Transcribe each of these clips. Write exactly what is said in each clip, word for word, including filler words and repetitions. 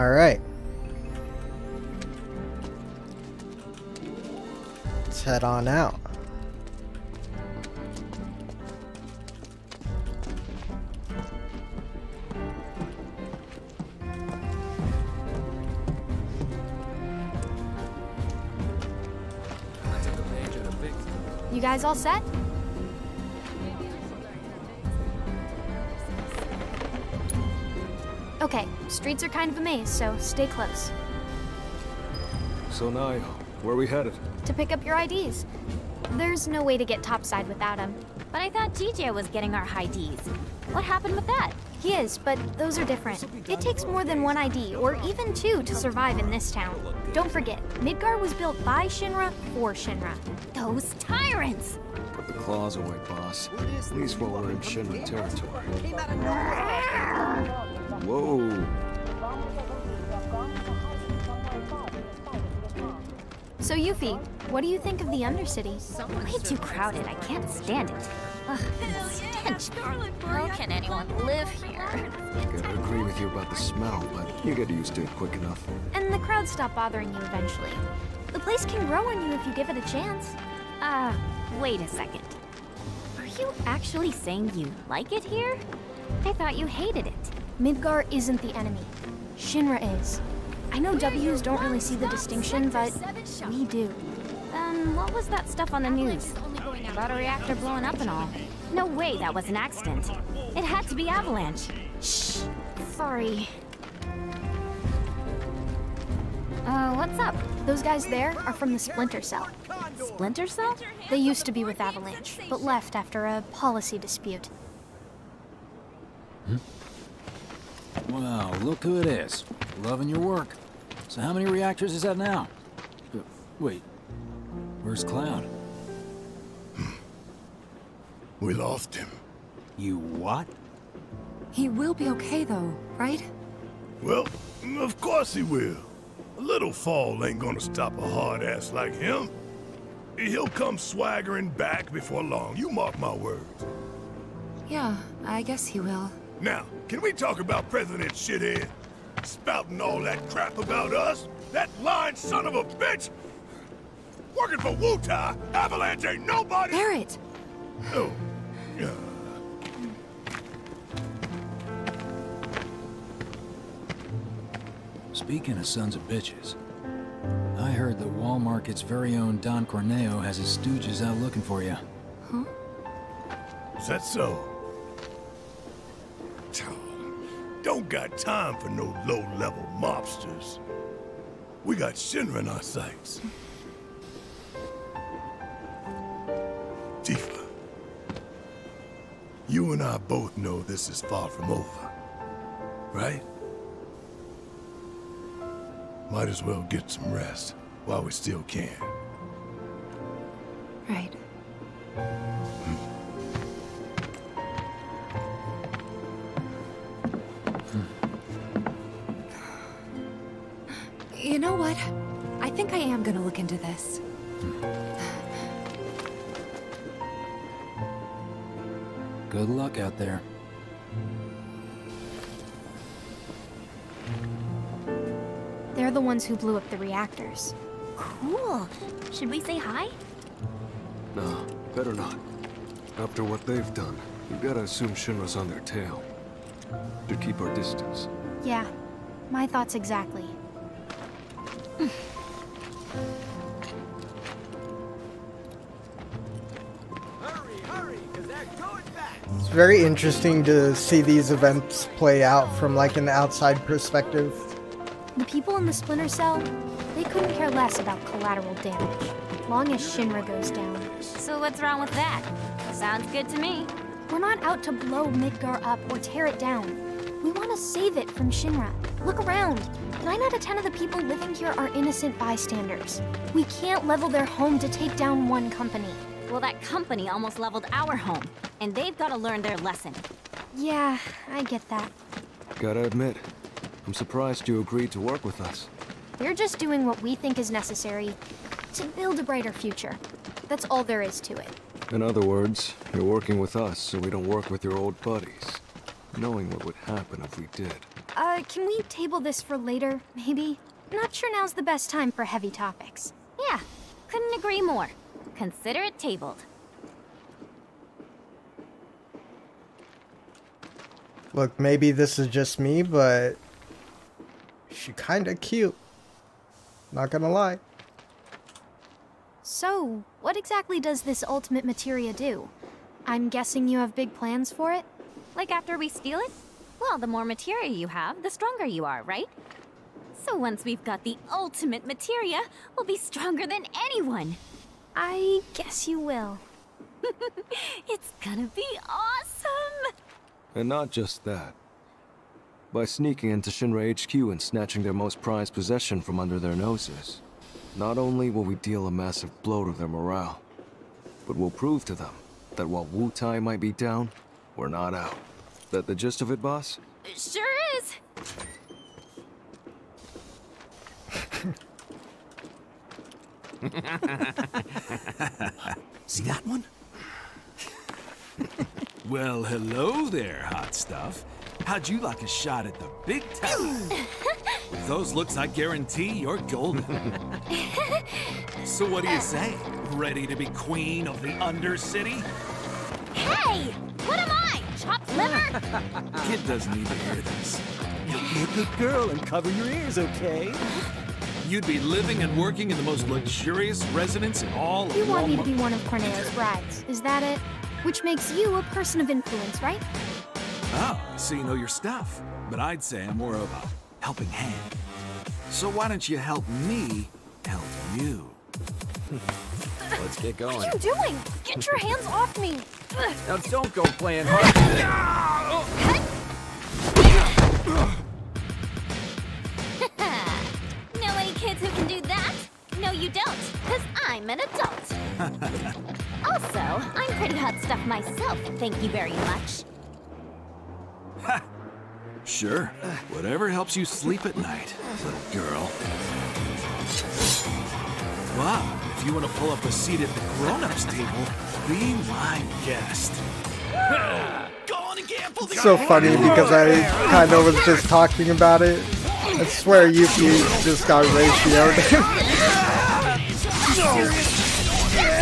Alright. Let's head on out. You guys all set? Okay, streets are kind of a maze, so stay close. So now, where are we headed? To pick up your I Ds. There's no way to get topside without them. But I thought G J was getting our I Ds. What happened with that? He is, but those are different. It takes more than one I D, or even two, to survive in this town. Don't forget, Midgar was built by Shinra for Shinra. Those tyrants! Put the claws away, boss. At least while we're in Shinra territory. Whoa! So Yuffie, what do you think of the Undercity? Way too crowded, I can't stand it. Ugh, stench. How can anyone live here? I gotta agree with you about the smell, but you get used to it quick enough. And the crowds stop bothering you eventually. The place can grow on you if you give it a chance. Ah, uh, wait a second. Are you actually saying you like it here? I thought you hated it. Midgar isn't the enemy. Shinra is. I know W's don't really see the distinction, but we do. Then what was that stuff on the news? About a reactor blowing up and all. No way that was an accident. It had to be Avalanche. Shh. Sorry. Uh, what's up? Those guys there are from the Splinter Cell. Splinter Cell? They used to be with Avalanche, but left after a policy dispute. Hmm? Wow, look who it is. Loving your work. So how many reactors is that now? Wait, where's Cloud? We lost him. You what? He will be okay though, right? Well, of course he will. A little fall ain't gonna stop a hard ass like him. He'll come swaggering back before long, you mark my words. Yeah, I guess he will. Now, can we talk about President Shithead? Spouting all that crap about us? That lying son of a bitch! Working for Wutai, Avalanche ain't nobody! Bear it! Oh. Yeah. Speaking of sons of bitches, I heard that Wall Market's very own Don Corneo has his stooges out looking for you. Huh? Is that so? Don't got time for no low-level mobsters. We got Shinra in our sights. Tifa, you and I both know this is far from over, right? Might as well get some rest while we still can. Right. Hmm. You know what? I think I am gonna look into this. Good luck out there. They're the ones who blew up the reactors. Cool. Should we say hi? No, better not. After what they've done, we've gotta assume Shinra's on their tail. To keep our distance. Yeah, my thoughts exactly. It's very interesting to see these events play out from like an outside perspective. The people in the Splinter Cell, they couldn't care less about collateral damage, long as Shinra goes down. So what's wrong with that? Sounds good to me. We're not out to blow Midgar up or tear it down. We want to save it from Shinra. Look around. Nine out of ten of the people living here are innocent bystanders. We can't level their home to take down one company. Well, that company almost leveled our home, and they've got to learn their lesson. Yeah, I get that. Gotta admit, I'm surprised you agreed to work with us. We're just doing what we think is necessary to build a brighter future. That's all there is to it. In other words, you're working with us so we don't work with your old buddies. Knowing what would happen if we did. Uh, can we table this for later, maybe? Not sure now's the best time for heavy topics. Yeah, couldn't agree more. Consider it tabled. Look, maybe this is just me, but she kinda cute. Not gonna lie. So, what exactly does this ultimate materia do? I'm guessing you have big plans for it? Like after we steal it? Well, the more materia you have, the stronger you are, right? So once we've got the ultimate materia, we'll be stronger than anyone. I guess you will. It's gonna be awesome! And not just that. By sneaking into Shinra H Q and snatching their most prized possession from under their noses, not only will we deal a massive blow to their morale, but we'll prove to them that while Wutai might be down, we're not out. That the gist of it, boss? Sure is! See that one? Well, hello there, hot stuff. How'd you like a shot at the big time? With those looks, I guarantee you're golden. So what do you say? Ready to be queen of the Undercity? Hey! What am I? Chopped liver? Kid doesn't even hear this. You'll be a good girl and cover your ears, okay? You'd be living and working in the most luxurious residence in all of Wall Market. You want me to be one of Corneo's brides, is that it? Which makes you a person of influence, right? Oh, so you know your stuff. But I'd say I'm more of a helping hand. So why don't you help me help you? Let's get going. What are you doing? Get your hands off me! Now don't go playing hard. Know any kids who can do that? No you don't, because I'm an adult. Also, I'm pretty hot stuff myself, thank you very much. Ha! Sure. Whatever helps you sleep at night, little girl. Wow, if you want to pull up a seat at the grown-ups table, be my guest. Go on and gamble the so funny because I kind of was just talking about it. I swear Yuffie just got ratioed.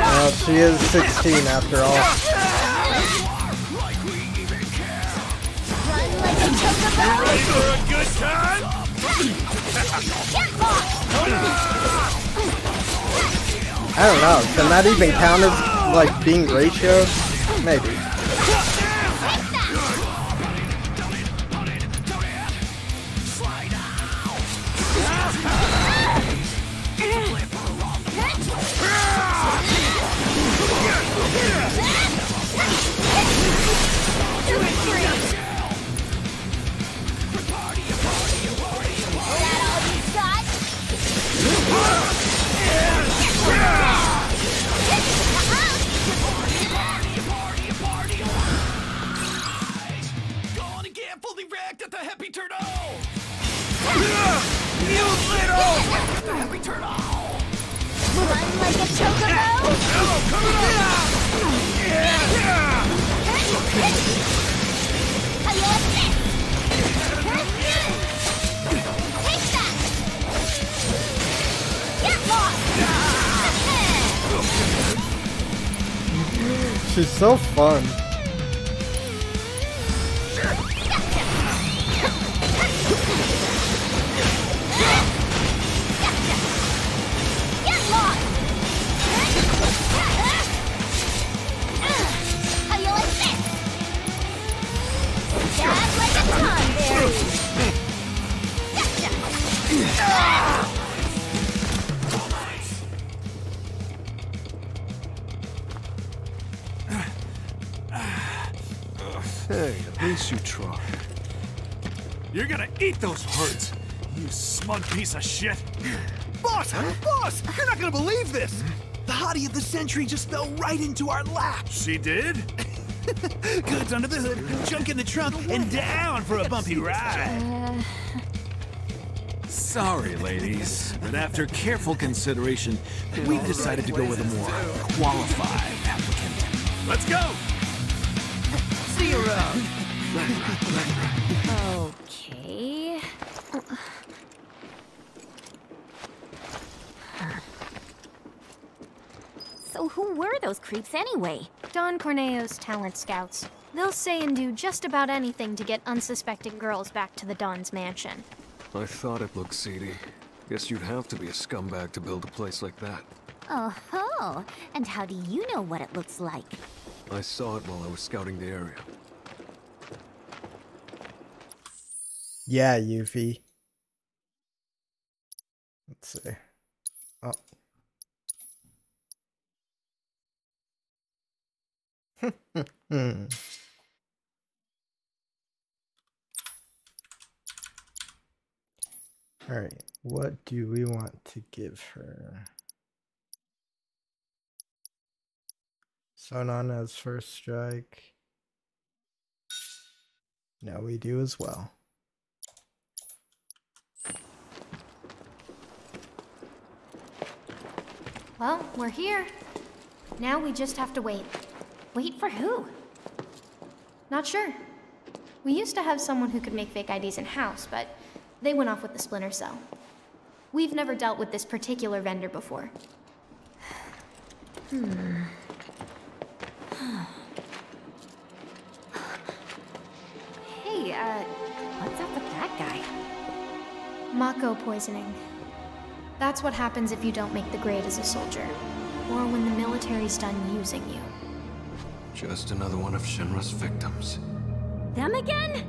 Well, she is sixteen after all. You ready for a good time? I don't know. Can that even count as like being ratioed? Maybe. Happy Turtle! You little! The Happy Turtle! Run like a chocobo! Take that! Get lost! She's so fun. Hey, at least you try. You're gonna eat those words, you smug piece of shit. Boss, huh? Boss, you're not gonna believe this. The hottie of the century just fell right into our lap. She did? Goods under the hood, junk in the trunk, and down for a bumpy ride. Uh... Sorry, ladies, but after careful consideration, we've decided to go with a more qualified applicant. Let's go! See you around. Okay. know who were those creeps anyway? Don Corneo's talent scouts. They'll say and do just about anything to get unsuspecting girls back to the Don's mansion. I thought it looked seedy. Guess you'd have to be a scumbag to build a place like that. Oh-ho! And how do you know what it looks like? I saw it while I was scouting the area. Yeah, Yuffie. Let's see. Oh. Hmm. All right, what do we want to give her? Sonon has first strike. Now we do as well. Well, we're here. Now we just have to wait. Wait for who? Not sure. We used to have someone who could make fake I Ds in-house, but they went off with the Splinter Cell. We've never dealt with this particular vendor before. Hmm. Hey, uh, what's up with that guy? Mako poisoning. That's what happens if you don't make the grade as a soldier, or when the military's done using you. Just another one of Shinra's victims. Them again?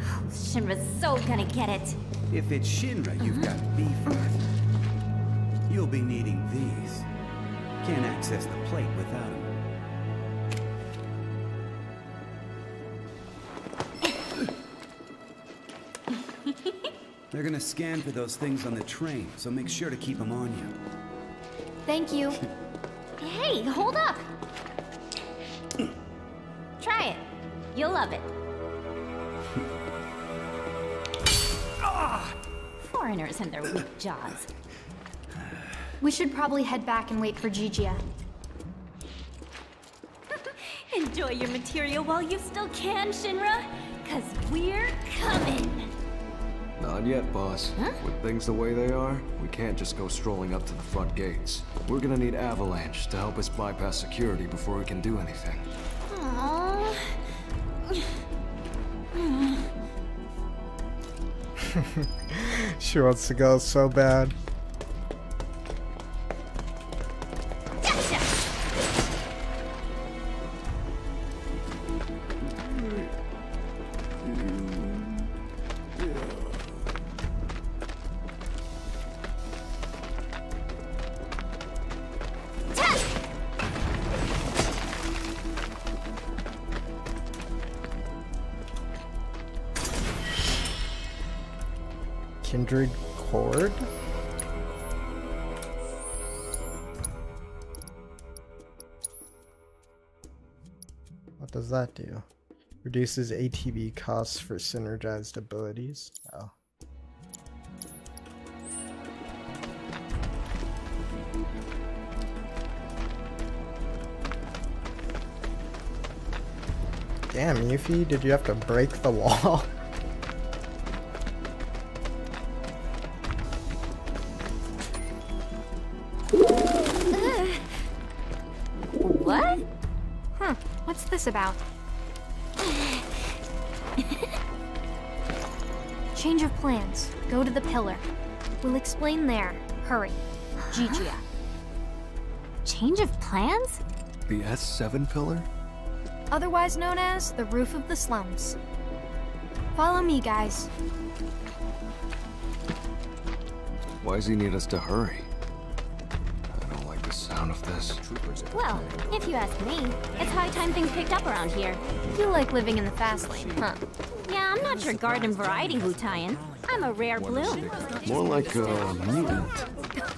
Oh, Shinra's so gonna get it. If it's Shinra you've uh-huh. got beef with, you'll be needing these. Can't access the plate without them. They're gonna scan for those things on the train, so make sure to keep them on you. Thank you. Hey, hold up! Try it. You'll love it. Foreigners and their weak jaws. We should probably head back and wait for Gigia. Enjoy your material while you still can, Shinra, because we're coming. Not yet, boss. Huh? With things the way they are, we can't just go strolling up to the front gates. We're gonna need Avalanche to help us bypass security before we can do anything. Aww. She wants to go so bad. Gotcha. Kindred Cord? What does that do? Reduces A T B costs for synergized abilities. Oh. Damn, Yuffie, did you have to break the wall? About. Change of plans. Go to the pillar. We'll explain there. Hurry. Gigia. Change of plans? The S seven pillar? Otherwise known as the roof of the slums. Follow me, guys. Why does he need us to hurry? Of this. Well, if you ask me, it's high time things picked up around here. You like living in the fast lane, huh? Yeah, I'm not your garden variety Wutaian. I'm a rare bloom. More like a mutant.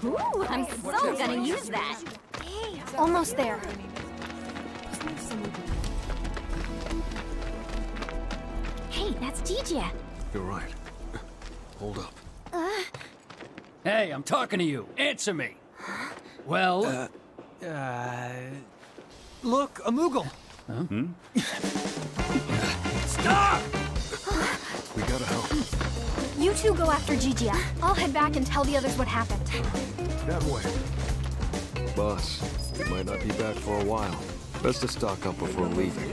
Ooh, I'm so gonna use that. Almost there. Hey, that's Gigia. You're right. Hold up. Uh, hey, I'm talking to you. Answer me. Well, uh, uh, look, a Moogle. Huh? Hmm? Stop! We gotta help. You two go after Gigia. I'll head back and tell the others what happened. That way. Boss, They might not be back for a while. Best to stock up before leaving.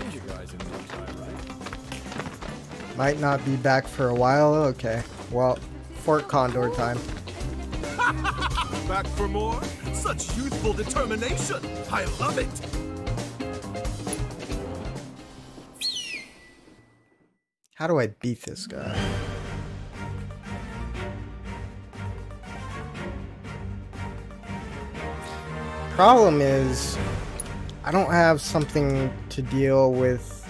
Might not be back for a while? Okay. Well, Fort Condor time. Back for more? Such youthful determination! I love it! How do I beat this guy? Problem is, I don't have something to deal with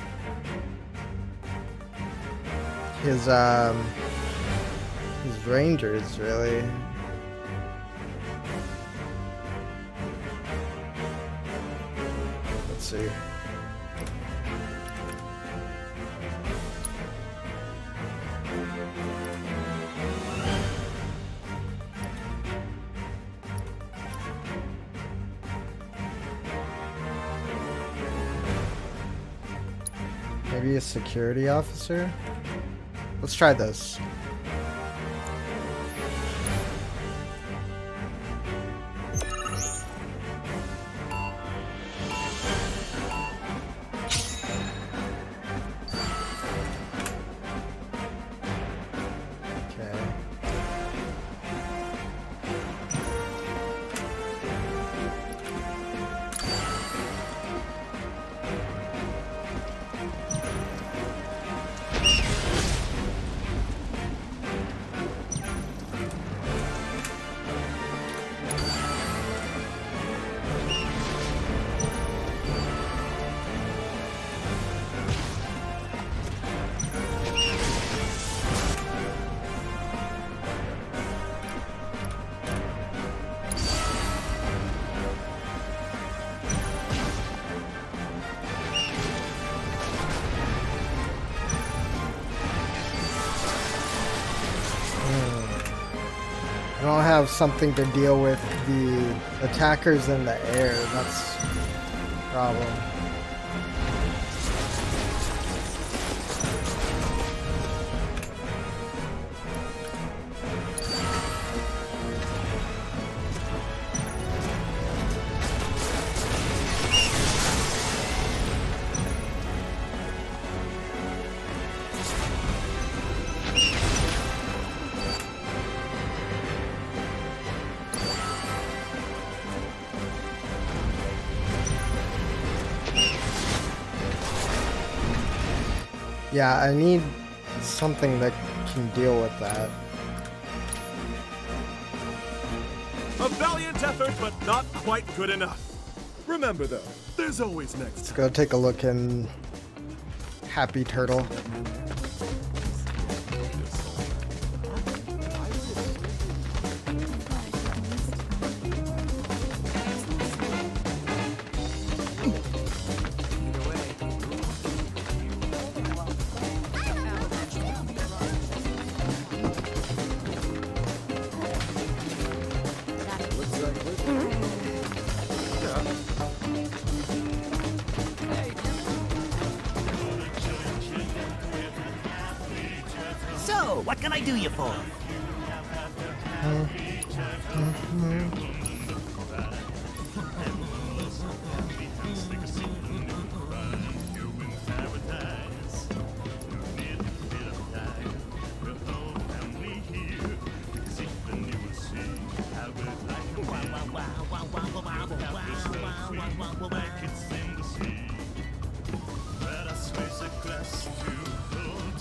his um his rangers really. Let's see. Maybe a security officer? Let's try this. Something to deal with the attackers in the air. That's the problem. Yeah, I need something that can deal with that. A valiant effort, but not quite good enough. Remember though, there's always next. Let's go take a look in Happy Turtle.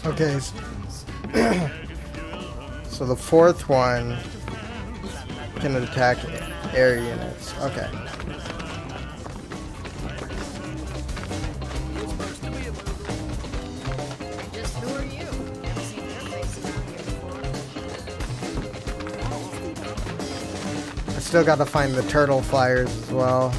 Okay, so the fourth one can attack air units. Okay. I still gotta find the turtle flyers as well.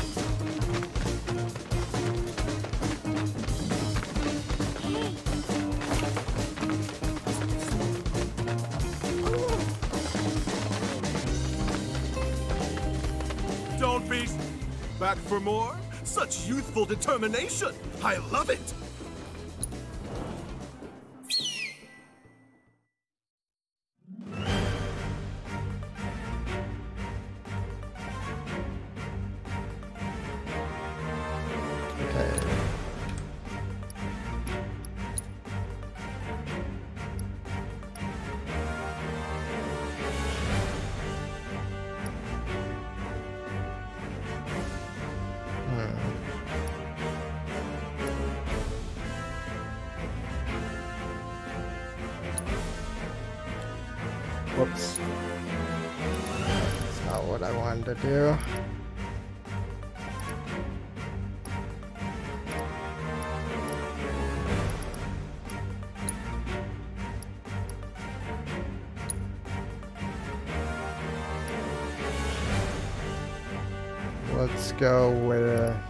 For more? Such youthful determination! I love it! Whoops. That's not what I wanted to do. Let's go with a...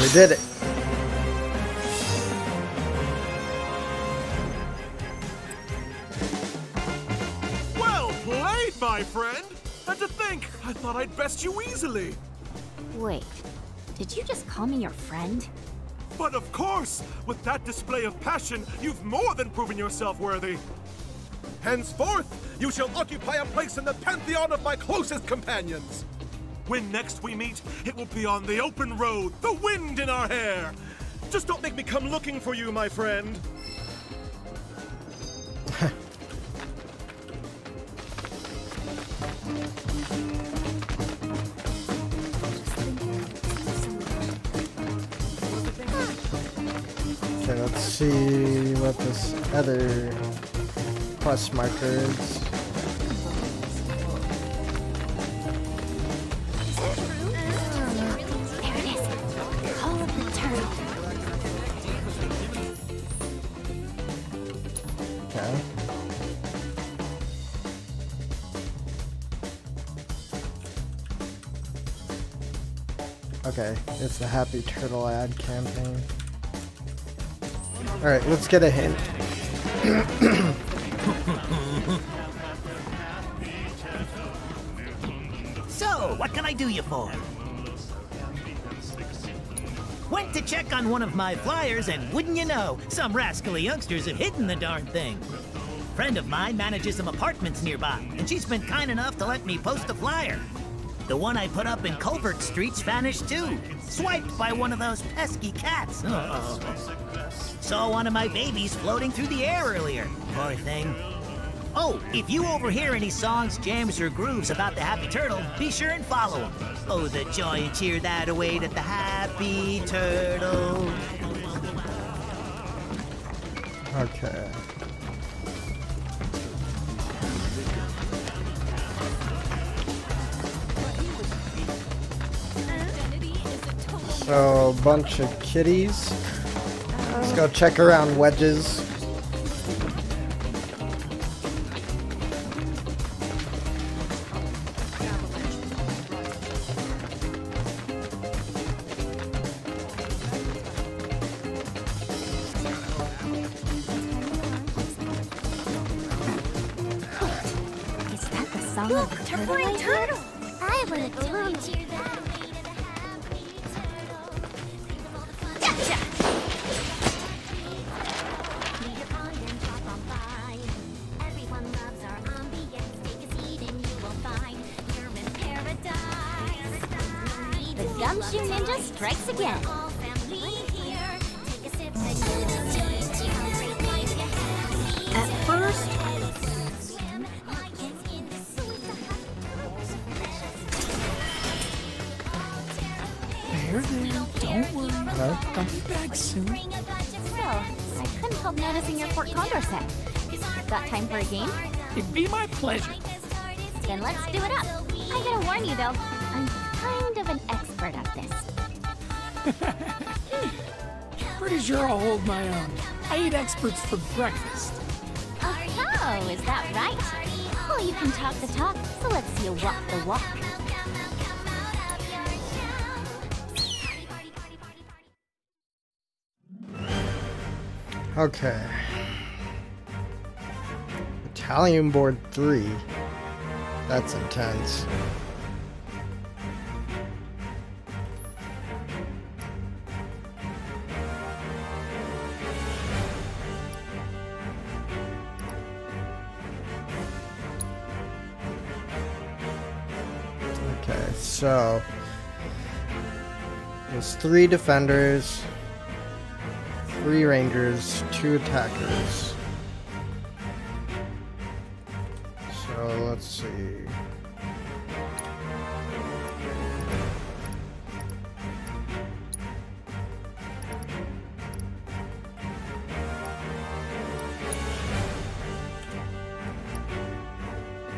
We did it. Well played, my friend. And to think, I thought I'd best you easily. Wait, did you just call me your friend? But of course, with that display of passion, you've more than proven yourself worthy. Henceforth, you shall occupy a place in the pantheon of my closest companions. When next we meet, it will be on the open road, the wind in our hair. Just don't make me come looking for you, my friend. Okay, let's see what this other plus marker is. Okay, it's the Happy Turtle ad campaign. Alright, let's get a hint. So, what can I do you for? Went to check on one of my flyers and wouldn't you know, some rascally youngsters have hidden the darn thing. A friend of mine manages some apartments nearby, and she's been kind enough to let me post a flyer. The one I put up in Culvert Street's vanished too, swiped by one of those pesky cats. Uh-oh. Saw one of my babies floating through the air earlier, poor thing. Oh, if you overhear any songs, jams, or grooves about the Happy Turtle, be sure and follow them. Oh, the joy and cheer that await at the Happy Turtle. Okay. So, a bunch of kitties. Let's go check around Wedges. Is that the song of the turtle? Look, the turtle! I would have loved that. Strikes again. At first, there, there. Don't worry. Hello? I'll be back soon. So, I couldn't help noticing your Fort Condor set. Got time for a game? It'd be my pleasure. Then let's do it up. I gotta warn you though, I'm kind of an expert at this. Pretty sure I'll hold my own. I eat experts for breakfast. Oh, is that right? Well, you can talk the talk, so let's see you walk the walk. Okay. Battalion Board three. That's intense. So, there's three defenders, three rangers, two attackers. So, let's see.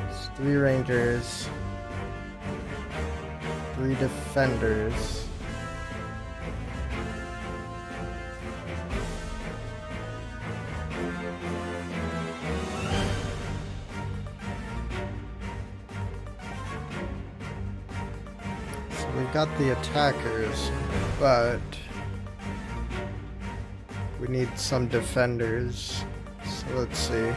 There's three rangers. Three defenders. So we've got the attackers, but we need some defenders. So let's see.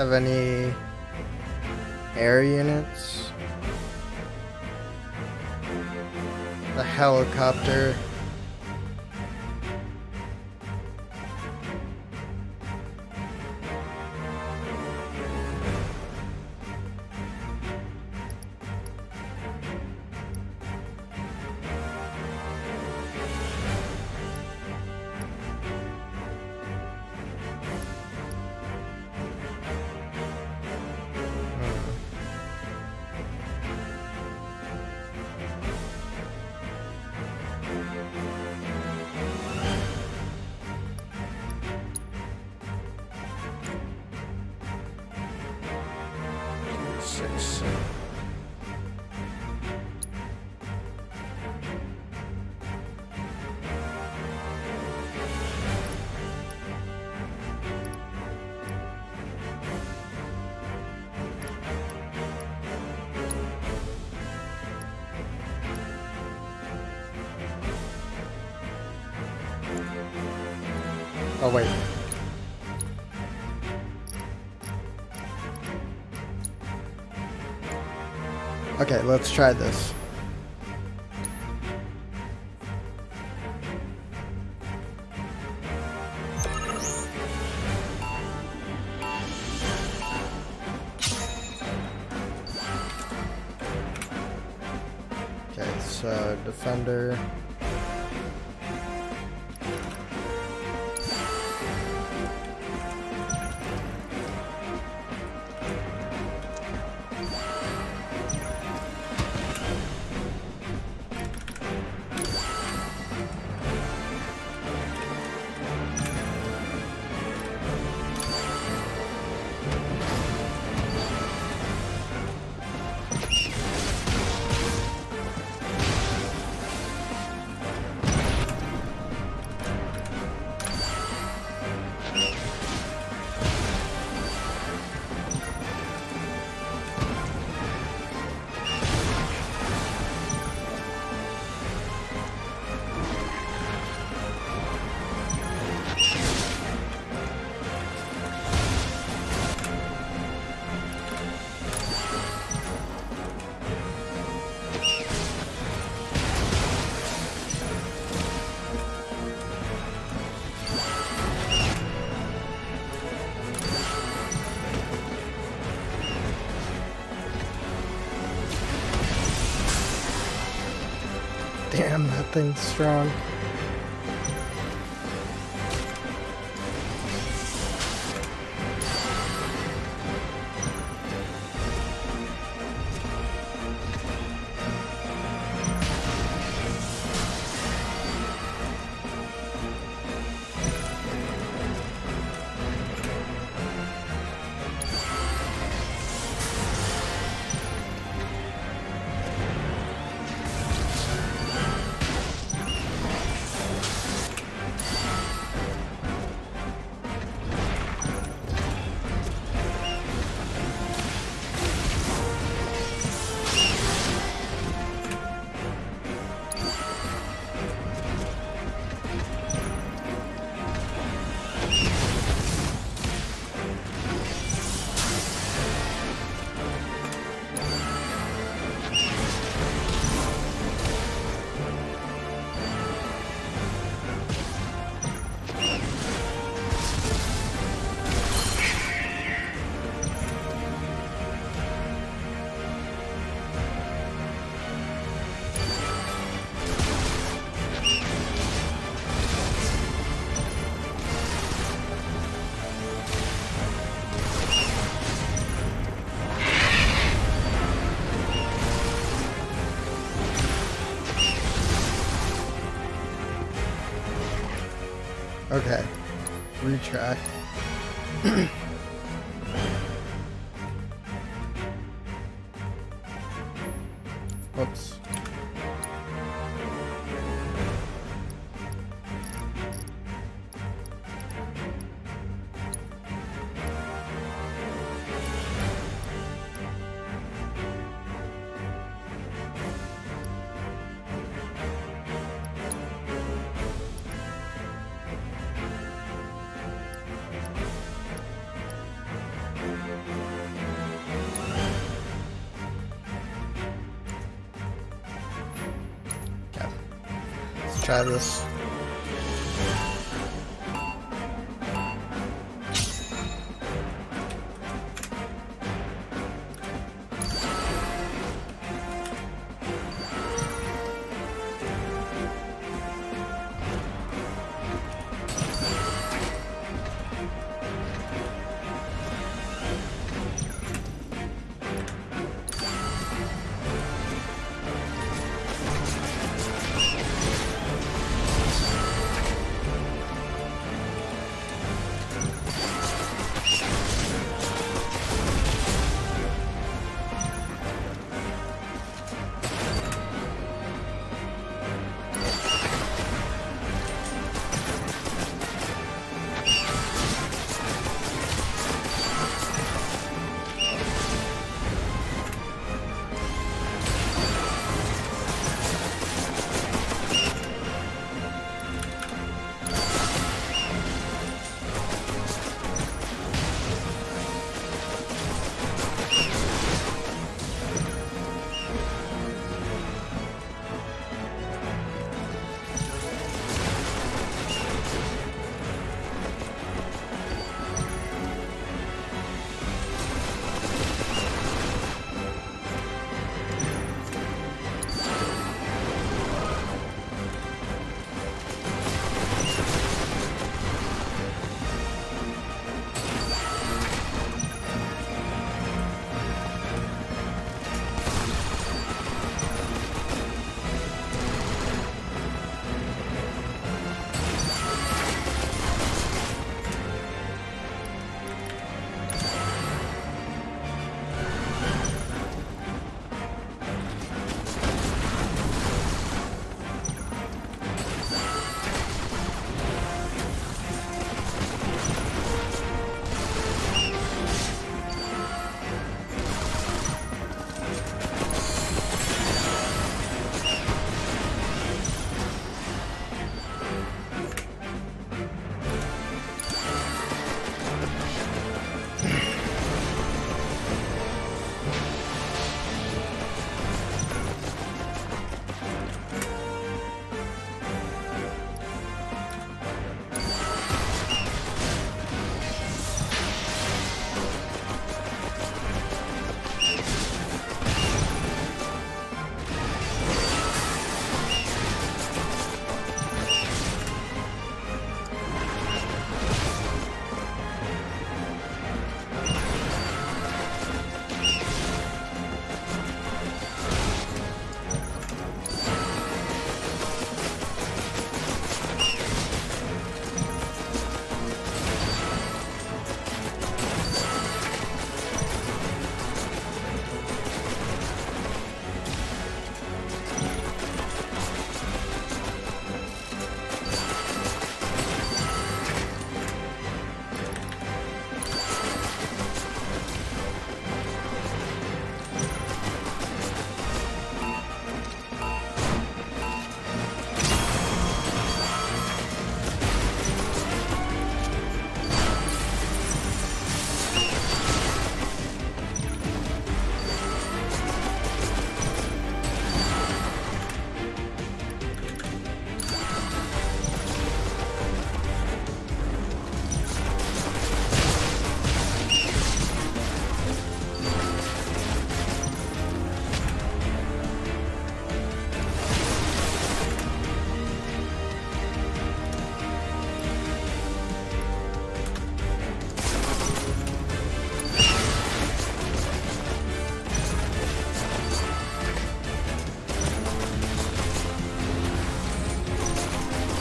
Have any air units? The helicopter. Oh, wait. Okay, let's try this. Okay, so defender. Damn, that thing's strong. Okay, retry. Whoops. Try this.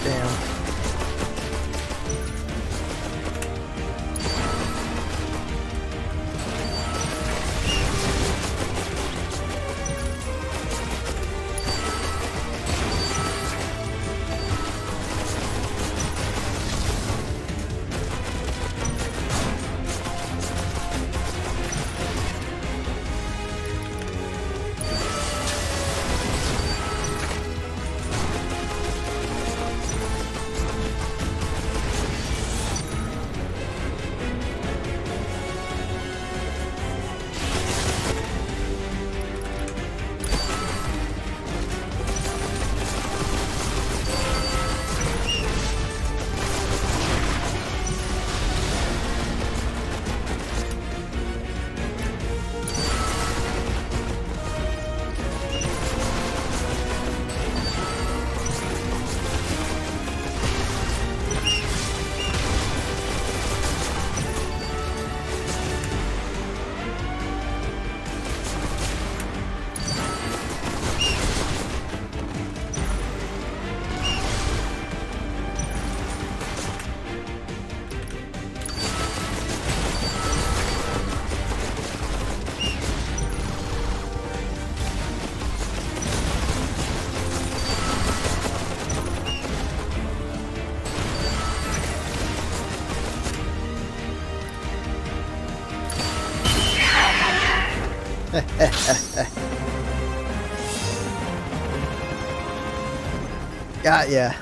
down. Got ya.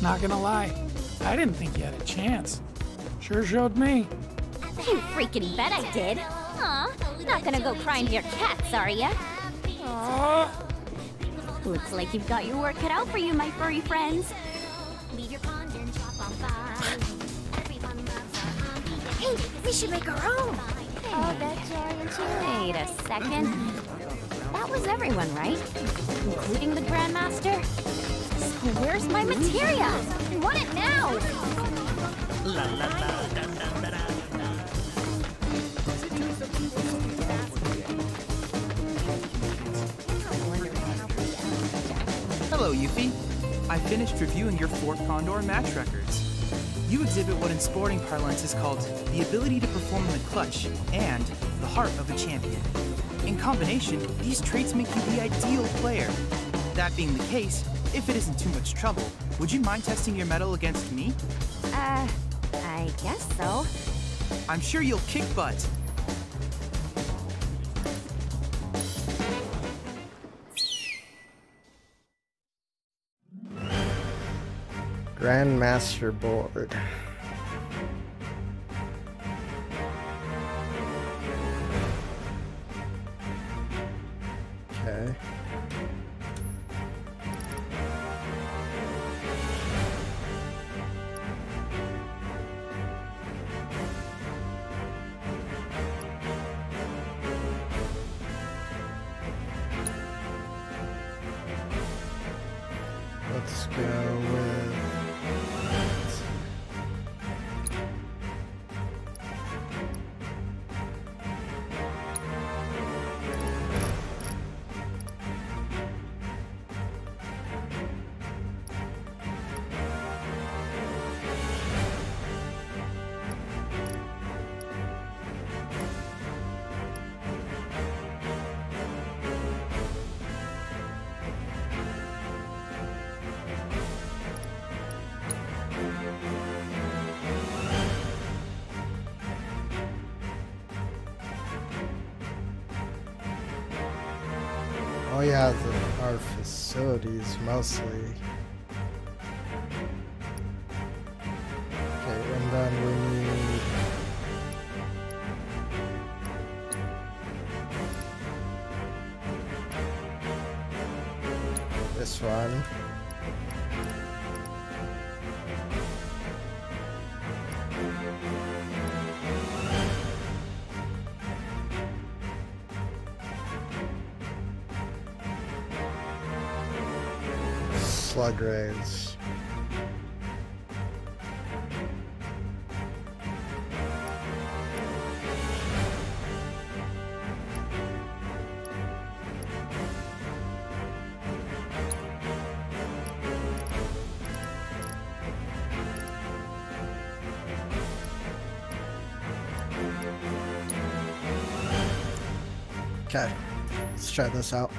Not gonna lie, I didn't think you had a chance. Sure showed me. You freaking bet I did. Aw, not gonna go crying to your cats, are ya? Aww. Looks like you've got your work cut out for you, my furry friends. Hey, we should make our own. Oh, that's Wait a second. That was everyone, right? Including the Grandmaster? So where's my materia? I want it now! Hello, Yuffie. I finished reviewing your Fort Condor match records. You exhibit what in sporting parlance is called the ability to perform in the clutch and the heart of a champion. In combination, these traits make you the ideal player. That being the case, if it isn't too much trouble, would you mind testing your mettle against me? Uh, I guess so. I'm sure you'll kick butt. Grandmaster board. Okay. Let's go with facilities mostly. Okay, and then we need this one. Slug raids. Okay, let's try this out.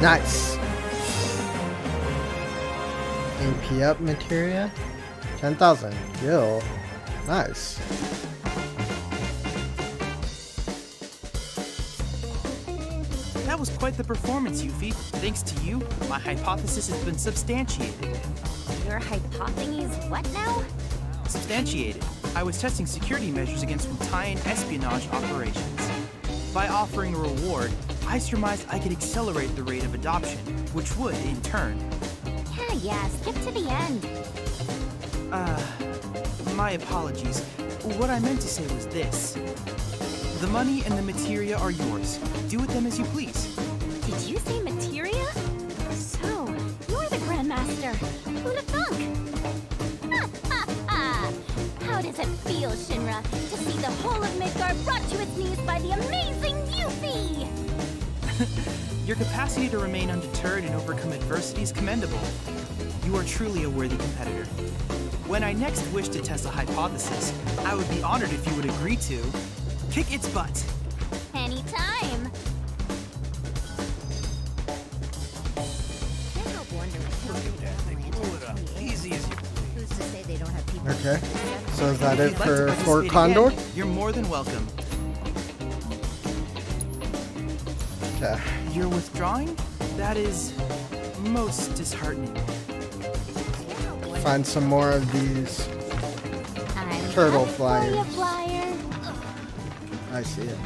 Nice. A P up materia? ten thousand. Yo. Nice. That was quite the performance, Yuffie. Thanks to you, my hypothesis has been substantiated. Your hypothesis is what now? Substantiated. I was testing security measures against Wutaian espionage operations. By offering a reward, I surmised I could accelerate the rate of adoption, which would, in turn... Yeah, yeah, skip to the end. Uh, my apologies. What I meant to say was this. The money and the materia are yours. Do with them as you please. Did you say materia? So, you're the Grandmaster. Who'da thunk? Ha, ha, ha. How does it feel, Shinra, to see the whole of Midgar brought to its knees by the amazing Yuffie? Your capacity to remain undeterred and overcome adversity is commendable. You are truly a worthy competitor. When I next wish to test a hypothesis, I would be honored if you would agree to kick its butt. Anytime. Okay, so is that it for Fort Condor? You're more than welcome. Okay. You're withdrawing? That is most disheartening. Find some more of these I'm turtle flyers. Flyer. I see it.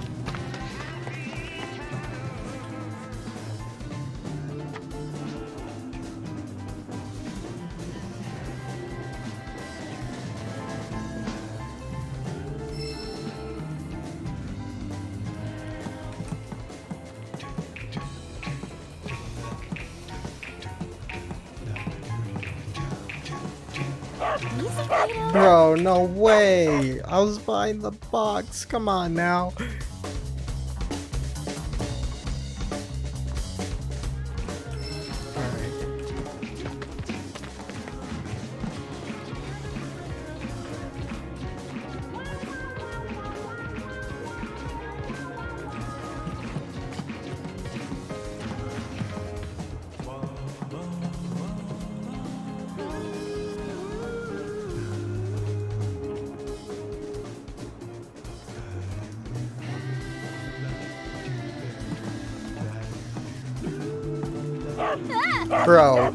Bro, no way! I was buying the box. Come on now. Bro,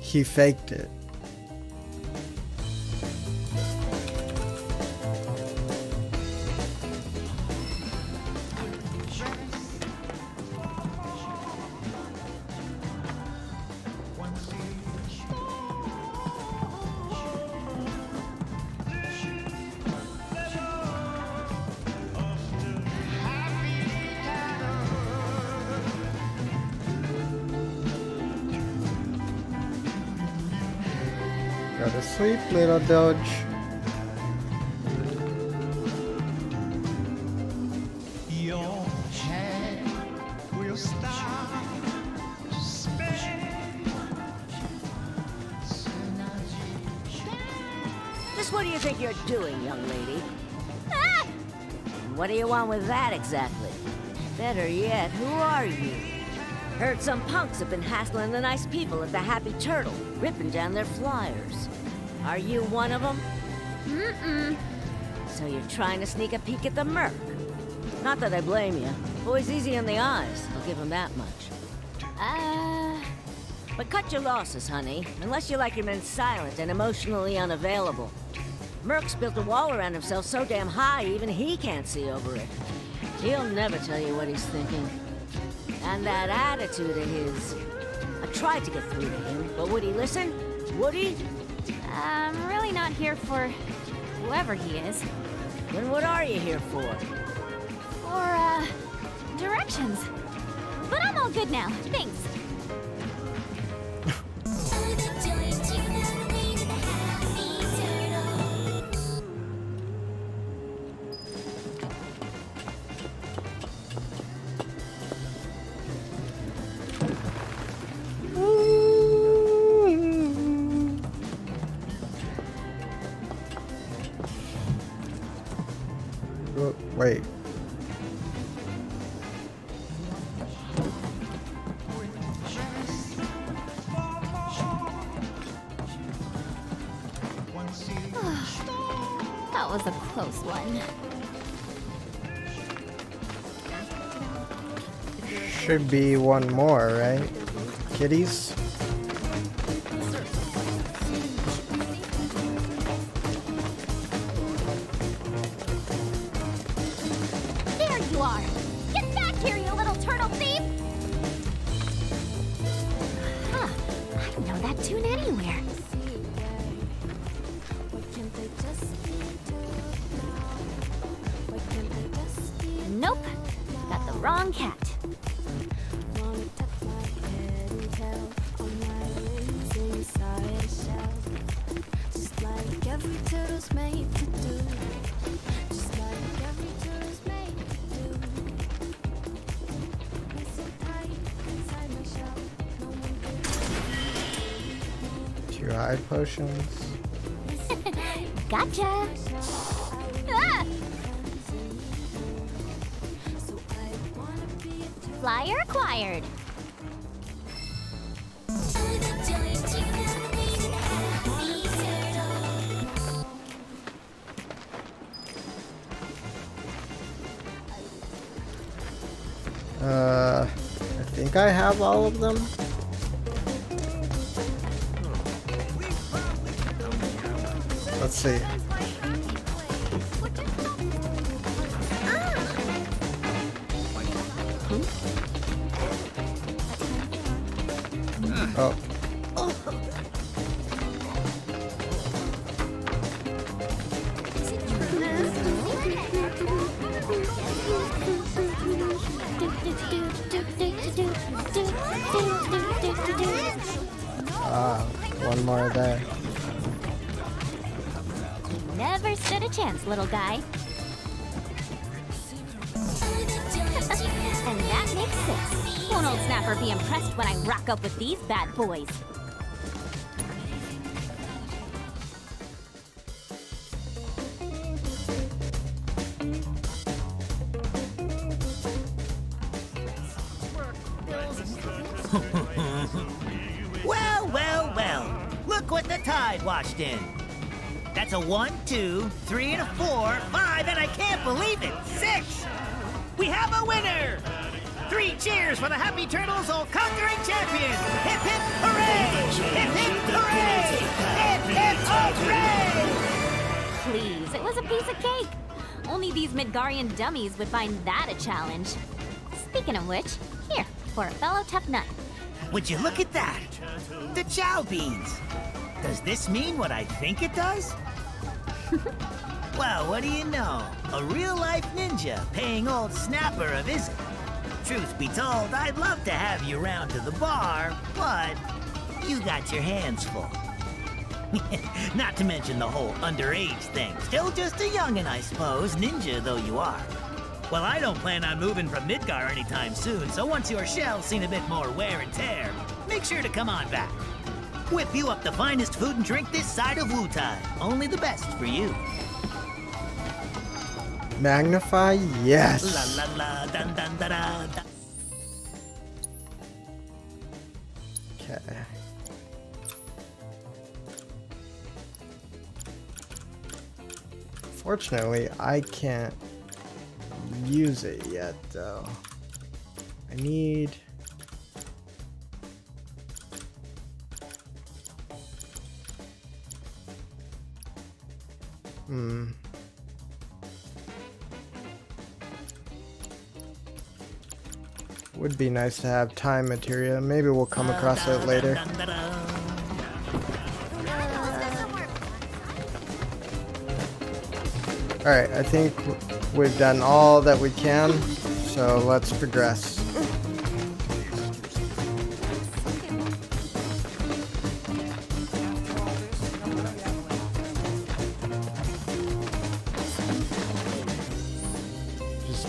he faked it. Go to sleep, little dodge. Your head will stop to spin. Just what do you think you're doing, young lady? Ah! What do you want with that exactly? Better yet, who are you? Heard some punks have been hassling the nice people at the Happy Turtle, ripping down their flyers. Are you one of them? Mm-mm. So you're trying to sneak a peek at the Merc. Not that I blame you. Boy's easy on the eyes. I'll give him that much. Uh... But cut your losses, honey. Unless you like your men silent and emotionally unavailable. Merc's built a wall around himself so damn high even he can't see over it. He'll never tell you what he's thinking. And that attitude of his. I tried to get through to him, but would he listen? Would he? I'm really not here for whoever he is. Then what are you here for? For, uh, directions. But I'm all good now, thanks. Wait. That was a close one. Should be one more, right? Kitties? Nope, got the wrong cat. every turtle's made to do. Just like every turtle's made to do. I sit tight inside my shell. No one can. Two eye potions. Gotcha! Ah! Flyer acquired! Uh, I think I have all of them. Let's see. Oh. Ah, one more there. Never stood a chance, little guy. And that makes six. Won't old Snapper be impressed when I rock up with these bad boys? Well, well, well. Look what the tide washed in. That's a one, two, three, and a four, five, and I can't believe it, six! We have a winner! Three cheers for the Happy Turtles, all conquering champions! Hip, hip, hooray! Hip, hip, hooray! Hip, hip, hooray! Please, it was a piece of cake. Only these Midgarian dummies would find that a challenge. Speaking of which, here, for a fellow tough nut. Would you look at that? The chow beans! Does this mean what I think it does? Well, what do you know? A real-life ninja paying old Snapper a visit. Truth be told, I'd love to have you round to the bar, but you got your hands full. Not to mention the whole underage thing. Still just a young'un, I suppose, ninja though you are. Well, I don't plan on moving from Midgar anytime soon, so once your shell's seen a bit more wear and tear, make sure to come on back. Whip you up the finest food and drink this side of Wutai. Only the best for you. Magnify, yes. La la la, dun dun da da. Okay. Fortunately, I can't use it yet, though. I need. Hmm. Would be nice to have time materia. Maybe we'll come across it later. Alright, I think we've done all that we can, so let's progress.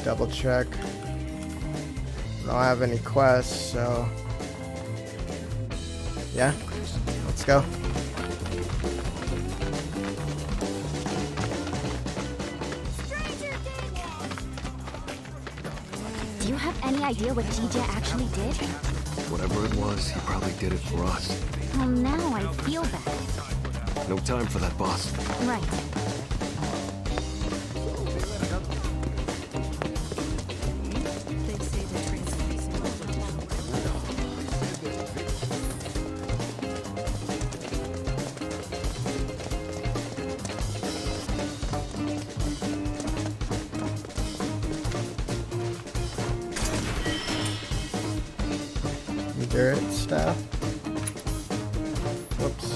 Double check. I don't have any quests, so yeah, let's go. Do you have any idea what G J actually did? Whatever it was, he probably did it for us. Well, now I feel bad. No time for that, boss. Right. Stuff. Whoops.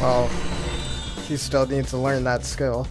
Well, he still needs to learn that skill.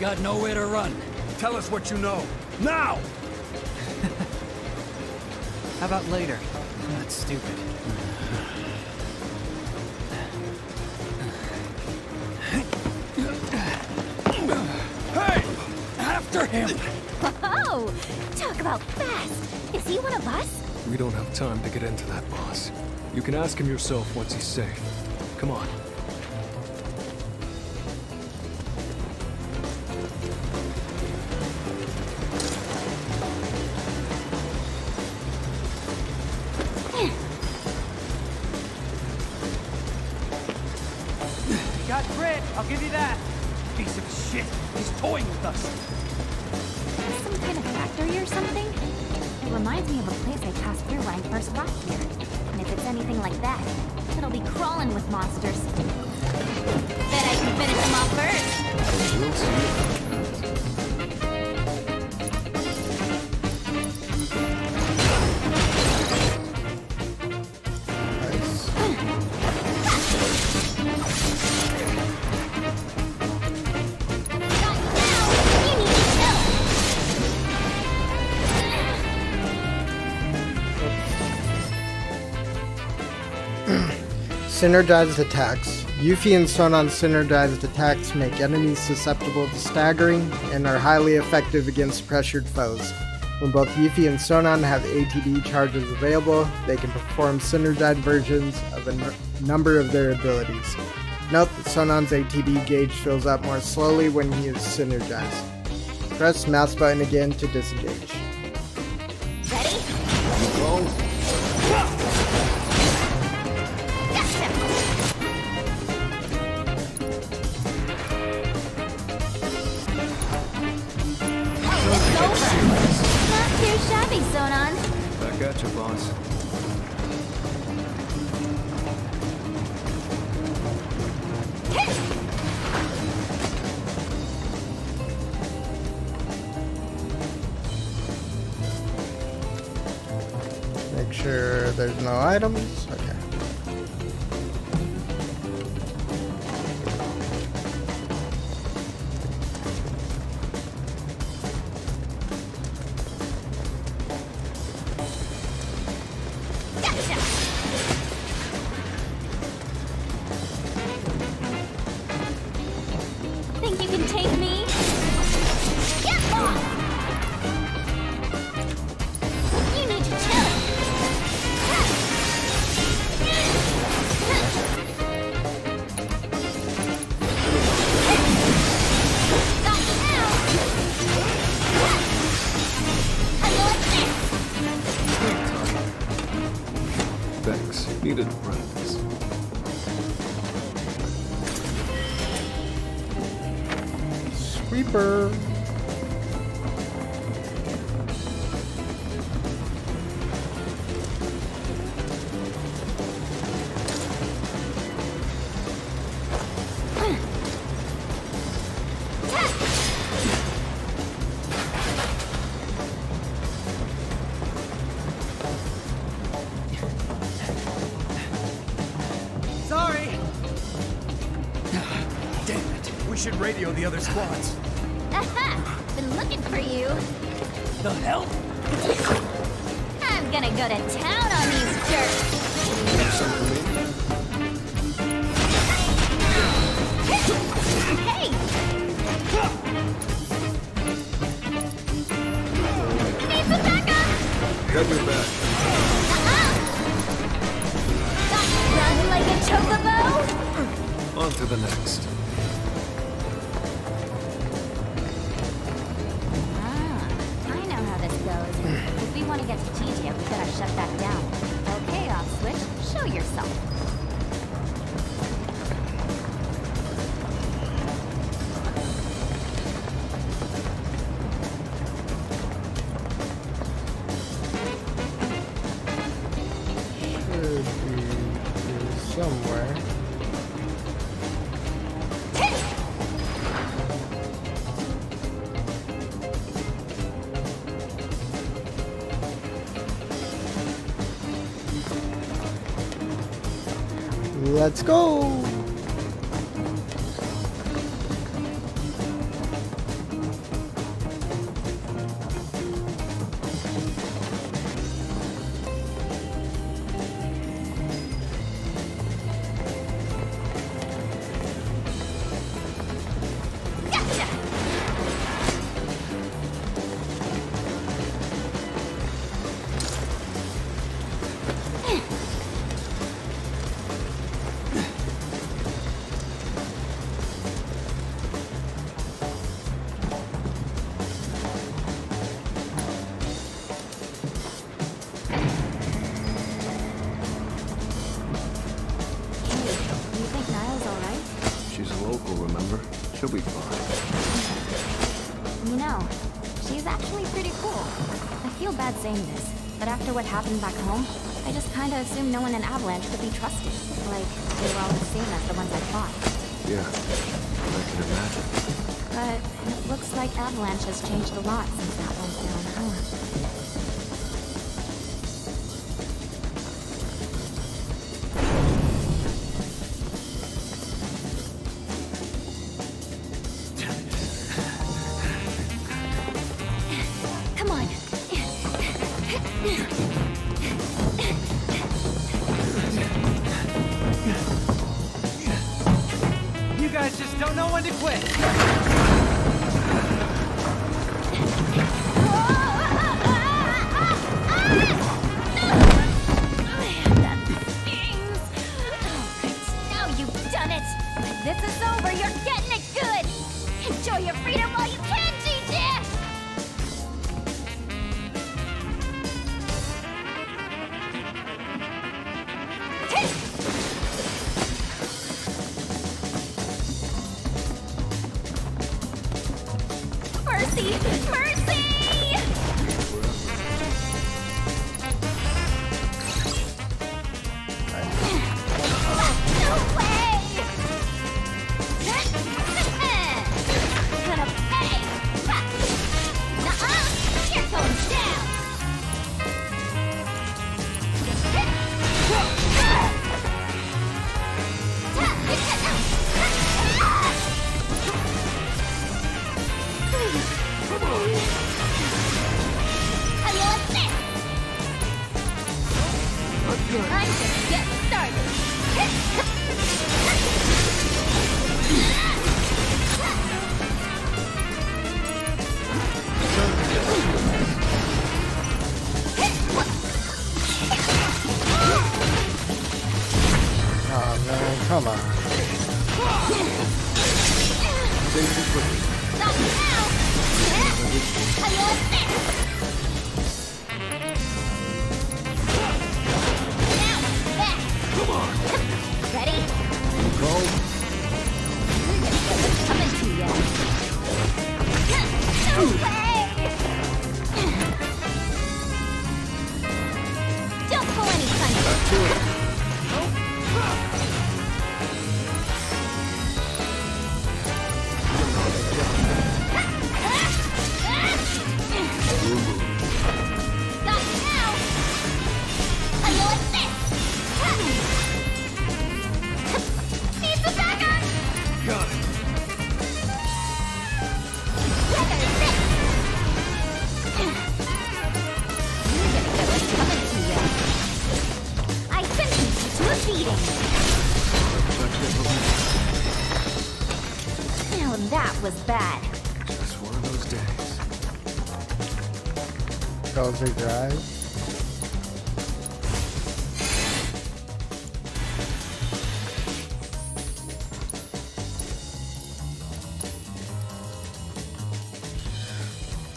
Got nowhere to run. Tell us what you know. Now! How about later? I'm not stupid. Hey! After him! Oh! Talk about fast! Is he one of us? We don't have time to get into that, boss. You can ask him yourself once he's safe. Come on. Synergized attacks. Yuffie and Sonon's synergized attacks make enemies susceptible to staggering and are highly effective against pressured foes. When both Yuffie and Sonon have A T D charges available, they can perform synergized versions of a number of their abilities. Note that Sonon's A T D gauge fills up more slowly when he is synergized. Press mouse button again to disengage. Ready? Go. Items? Okay. Gotcha. Think you can take me? Get off! You need to chill. Needed practice. Sweeper. should radio the other squads. Aha! Been looking for you. The hell? I'm gonna go to town on these jerks. Hey! Need some backup? Got your back. Like a chocobo? On to the next. Ah, I know how this goes. If we want to get to G T F, we gotta shut that down. Okay, off switch, show yourself. Let's go! What happened back home, I just kind of assumed no one in Avalanche could be trusted. Like, they were all the same as the ones I fought. Yeah, I can imagine. But it looks like Avalanche has changed a lot since that went down, huh? Come on. You guys just don't know when to quit. Now that was bad. Just one of those days. Culvert Drive.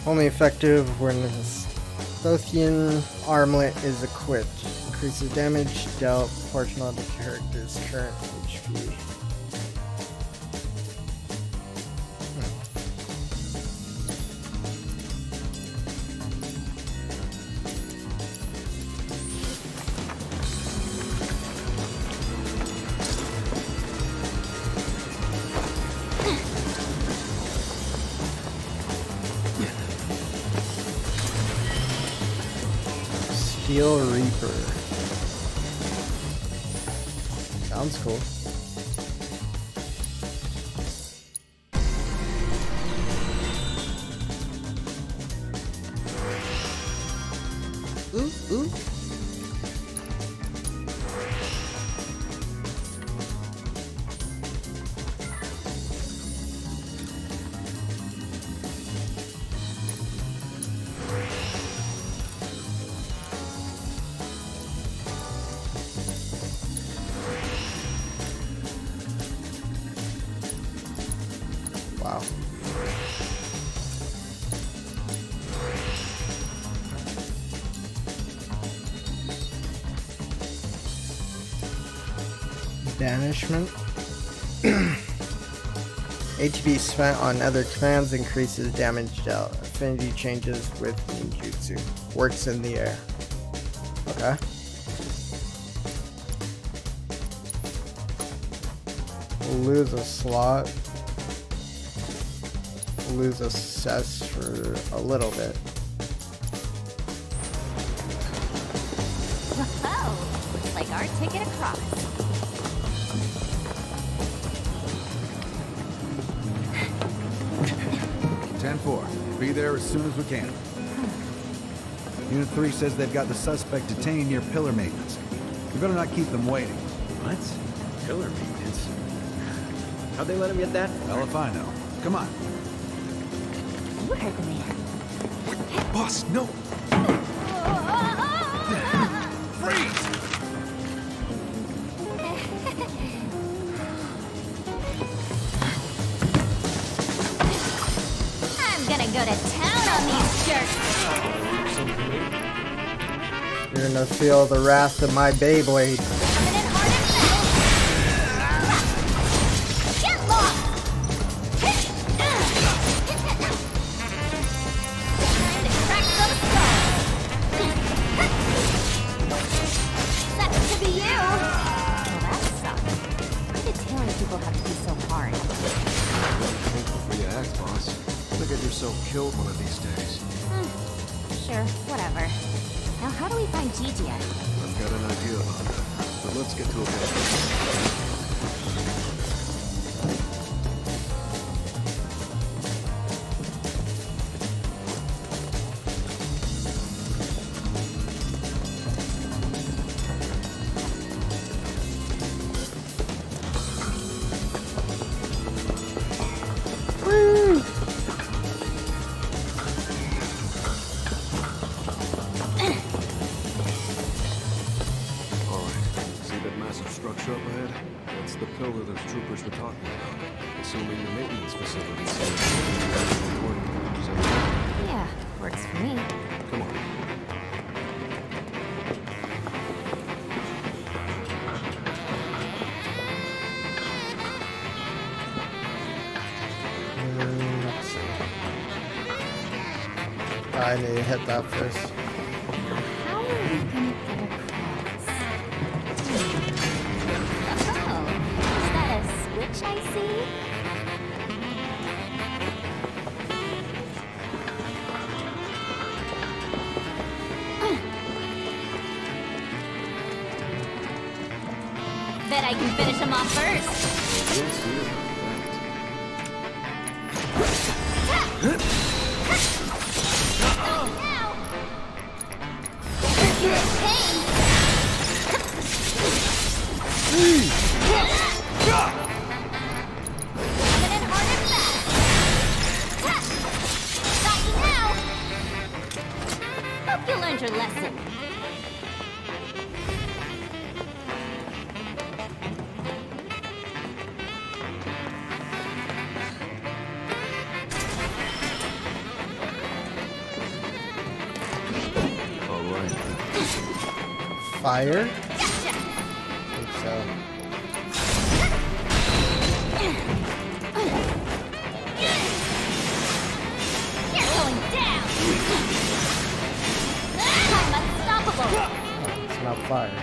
Only effective when his Sothian armlet is equipped. Increases damage dealt proportional to the character's current H P. Reaper. Sounds cool. Ooh, ooh. Banishment. H P spent on other commands increases damage dealt. Affinity changes with ninjutsu. Works in the air. Okay. We'll lose a slot. We'll lose a cess for a little bit. Whoa! Looks like our ticket across. ten four. Be there as soon as we can. Unit three says they've got the suspect detained near pillar maintenance. You better not keep them waiting. What? Pillar maintenance? How'd they let him get that? Well, if I know. Come on. You heard the man. Boss, no! You're gonna feel the wrath of my Beyblade. Get lost! That's to be you! Well, that sucks. Why did tailing people have to be so hard? Thankful for your act, boss. Look at yourself killed one of these days. Hmm. Sure, whatever. Now, how do we find Gigi? I've got an idea about that, but let's get to a point. Woo! I need to hit that first. How are we gonna get across? Oh, is that a switch I see? Bet I can finish him off first. Yes, you are. You're in pain! Fire? Gotcha. I think so. You're going down. I'm unstoppable. Oh, it's not fire.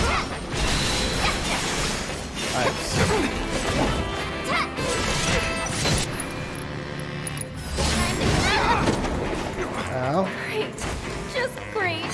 Gotcha. Ice. Ow. Great. Just great.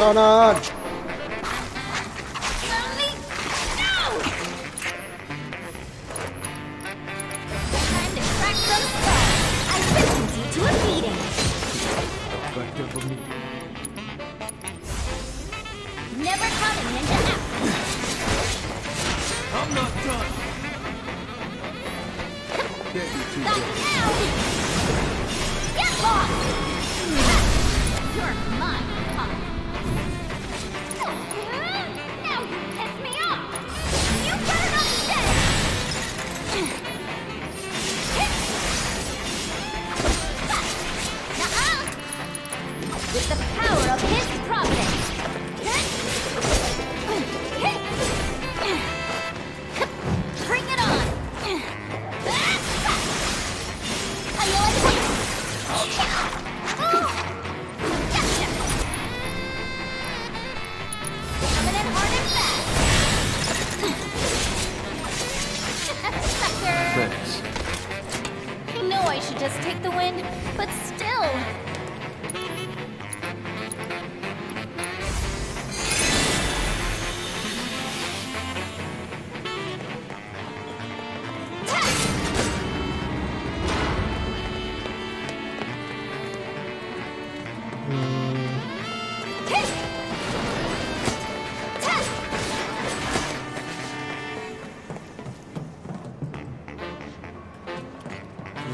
Sonon! Let me go! Time to crack some skull. I sentenced you to a beating. Effective for me. Never coming into action. I'm not done. Can't be too bad. Now! Get lost! You're mine.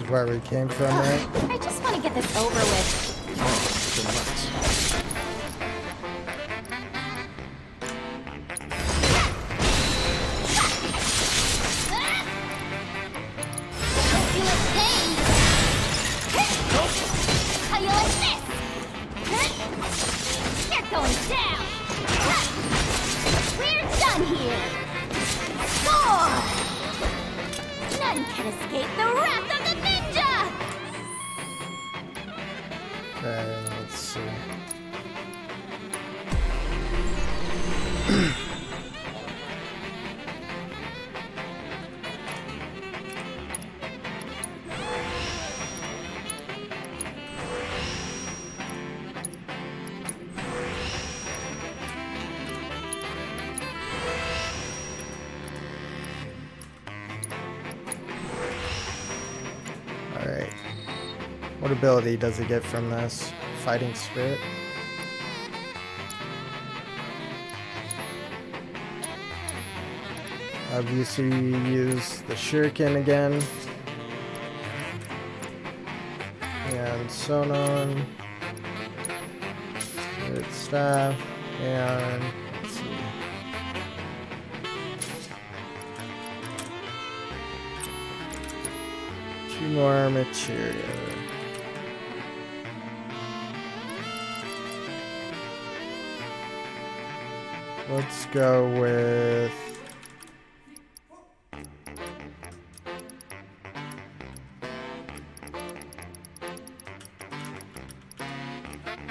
Where we came from, right? Oh, I just want to get this over with. Oh, so much. You're going down. We're done here. Score! None can escape the wrath of the ninja. Uh, let's see. What ability does it get from this? Fighting Spirit? Obviously you use the Shuriken again. And Sonon. Good stuff. And let's see. Two more materials. Let's go with...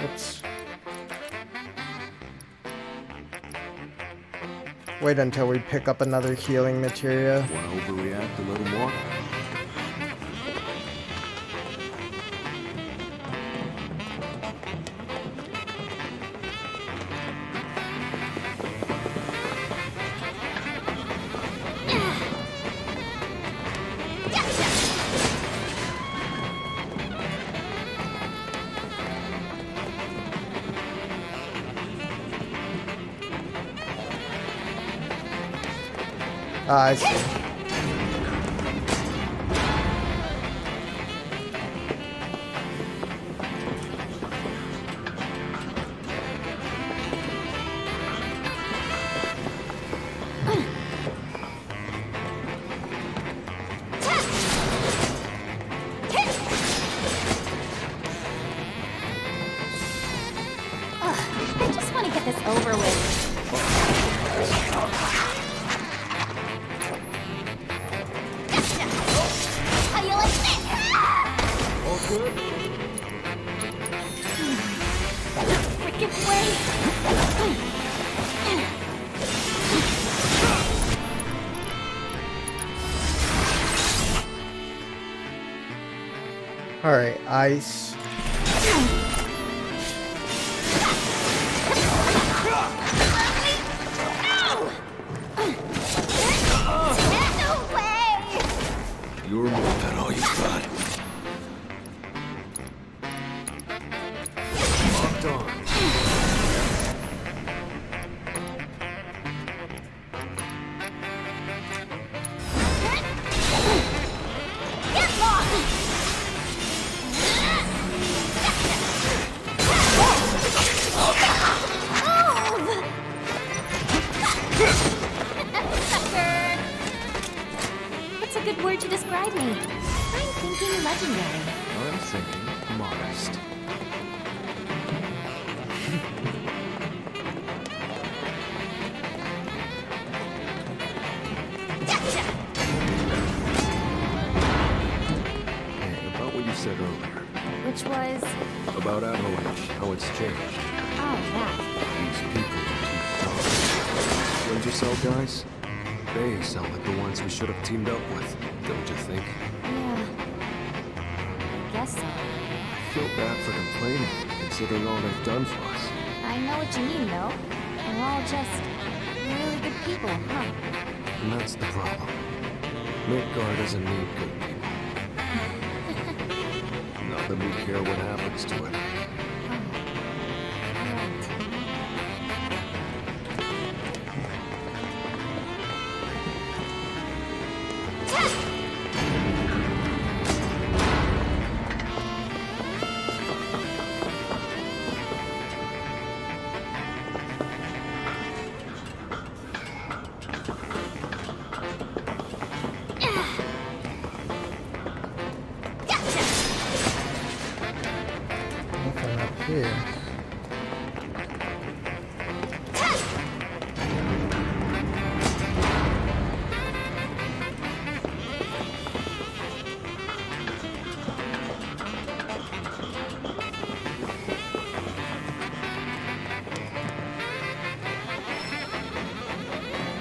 Oops. Wait until we pick up another healing materia. Wanna overreact a little more? Uh, I see. I just want to get this over with. Alright, ice. Which was? About Avalanche, how it's changed. Oh, that. These people are too strong. Splinter Cell guys? They sound like the ones we should have teamed up with, don't you think? Yeah. I guess so. I feel bad for complaining, considering all they've done for us. I know what you mean, though. We're all just really good people, huh? And that's the problem. Midgar doesn't need good people. Then we care what happens to it.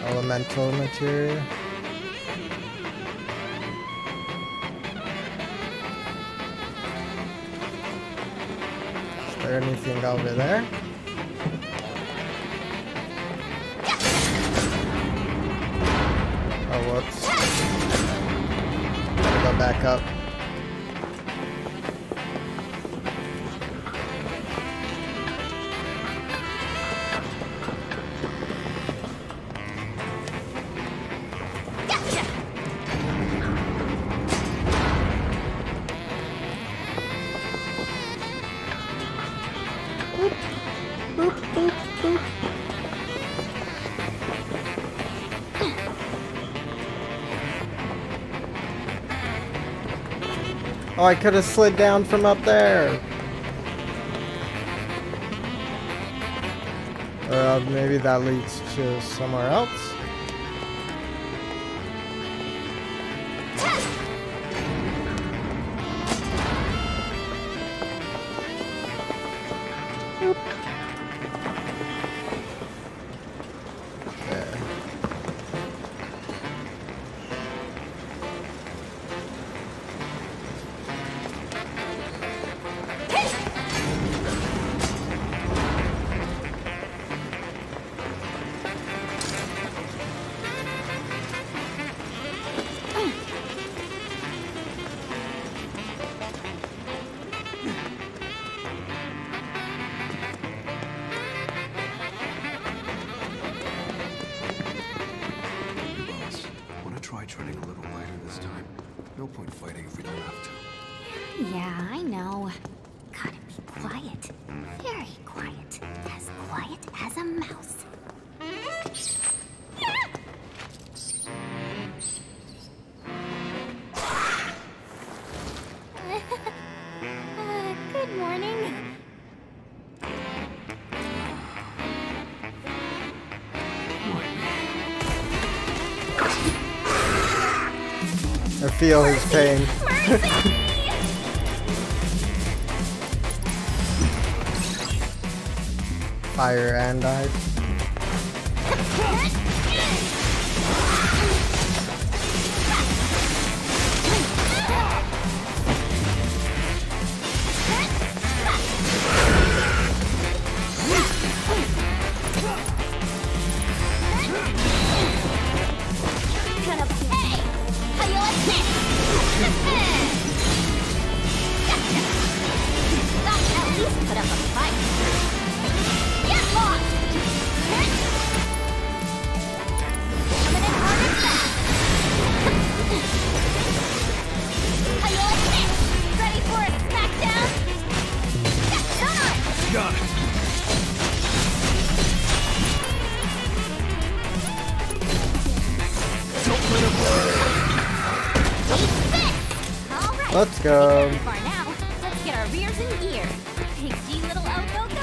Elemental material. Is there anything over there? Oh, whoops. Gotta go back up. Oh, I could have slid down from up there. Or uh, maybe that leads to somewhere else. Feel his pain. Fire and ice. Let's go. Let's get our rears in gear. Piggy little O, go, go,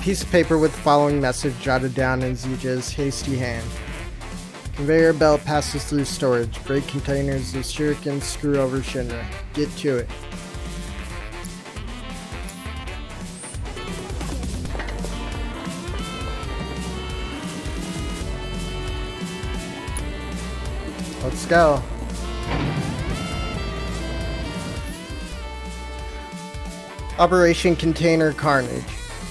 piece of paper with the following message jotted down in Zija's hasty hand. Conveyor belt passes through storage. Break containers, the shurikens screw over Shinra. Get to it. Let's go. Operation Container Carnage.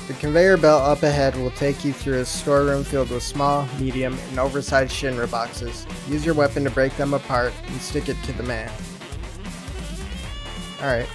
The conveyor belt up ahead will take you through a storeroom filled with small, medium, and oversized Shinra boxes. Use your weapon to break them apart and stick it to the man. Alright.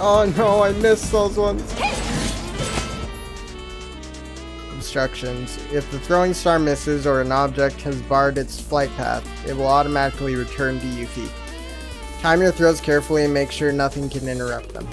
Oh no, I missed those ones. Instructions. If the throwing star misses or an object has barred its flight path, it will automatically return to Yuffie. Time your throws carefully and make sure nothing can interrupt them.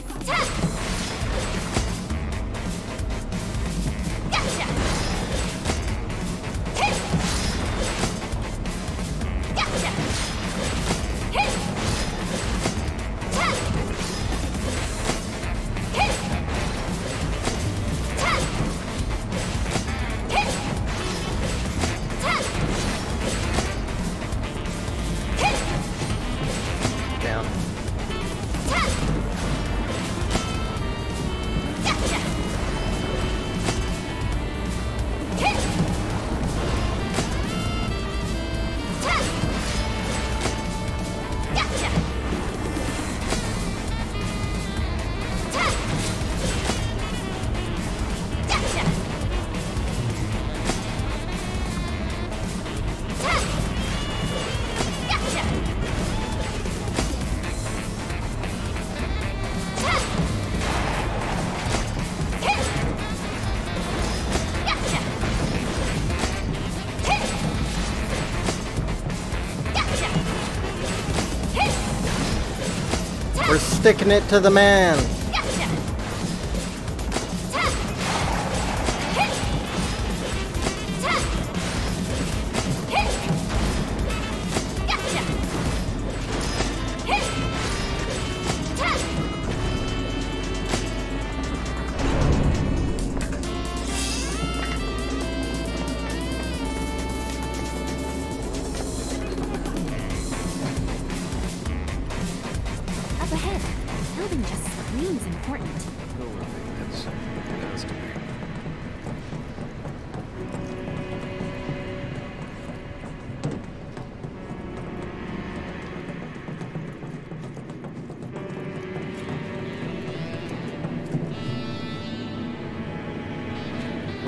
sticking it to the man.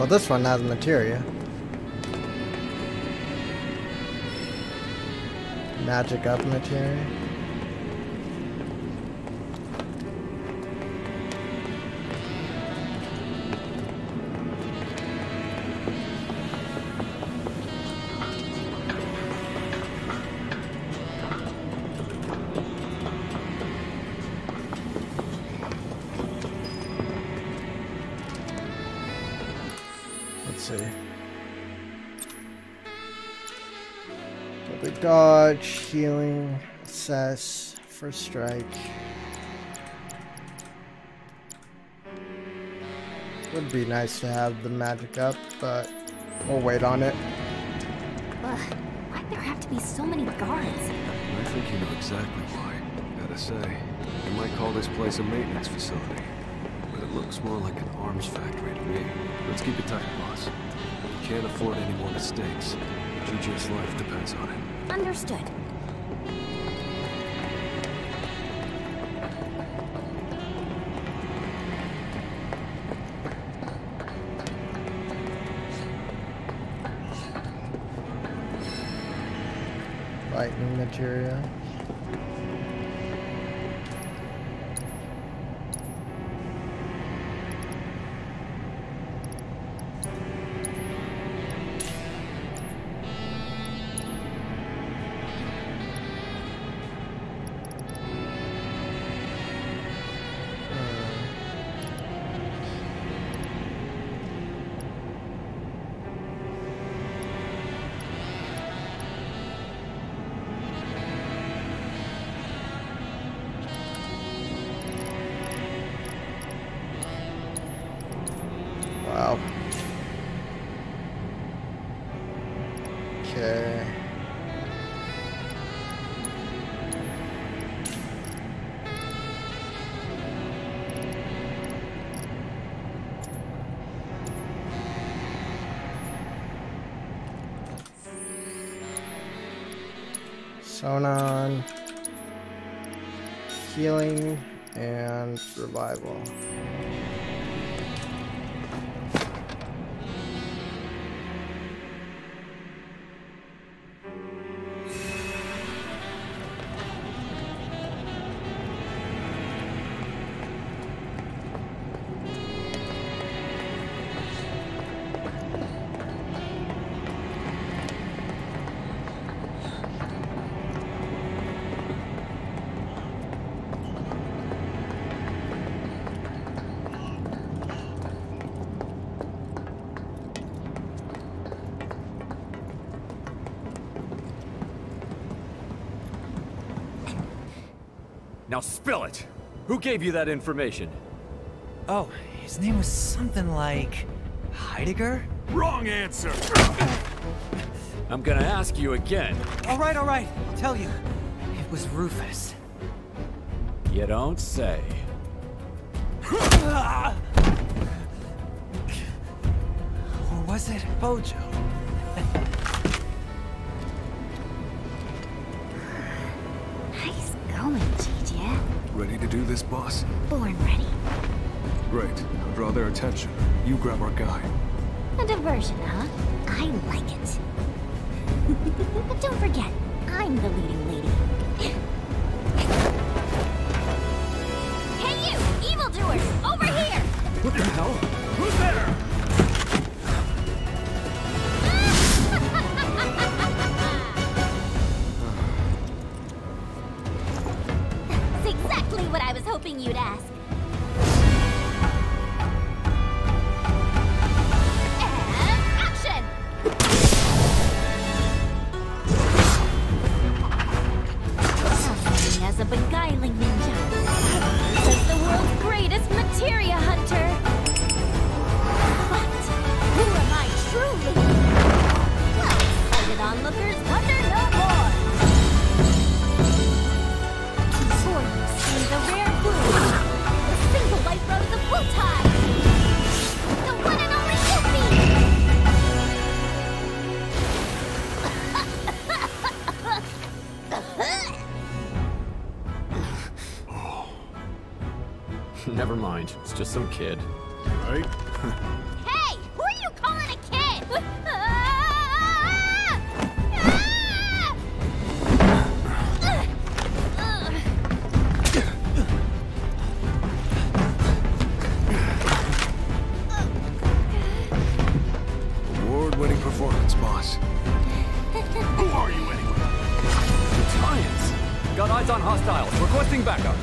This one has materia. Magic up materia. Healing, assess, first strike. Would be nice to have the magic up, but we'll wait on it. Ugh, why'd there have to be so many guards? I think you know exactly why. Gotta say, you might call this place a maintenance facility, but it looks more like an arms factory to me. Let's keep it tight, boss. You can't afford any more mistakes. G J's life depends on it. Understood. Lightning materia. Sonon, healing, and revival. Now spill it! Who gave you that information? Oh, his name was something like... Heidegger? Wrong answer! I'm gonna ask you again. Alright, alright, I'll tell you. It was Rufus. You don't say. Or was it Bojo? Ready to do this, boss? Born ready. Great. I'll draw their attention. You grab our guy. A diversion, huh? I like it. But don't forget, I'm the leading lady. Hey you! Evildoers! Over here! What the hell? Who's there? What I was hoping. just some kid. Right? Hey! Who are you calling a kid? Award-winning performance, boss. Who are you anyway? Italians! Got eyes on hostiles. Requesting backup.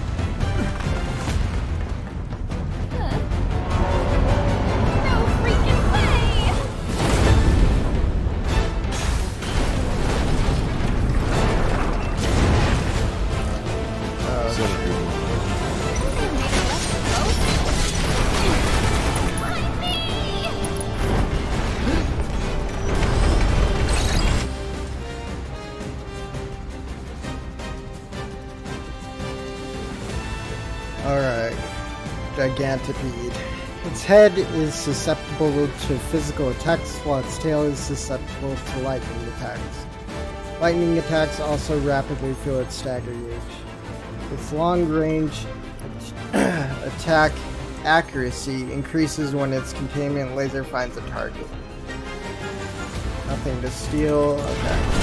Giantipede. Its head is susceptible to physical attacks, while its tail is susceptible to lightning attacks. Lightning attacks also rapidly feel its stagger reach. Its long-range attack accuracy increases when its containment laser finds a target. Nothing to steal. Okay.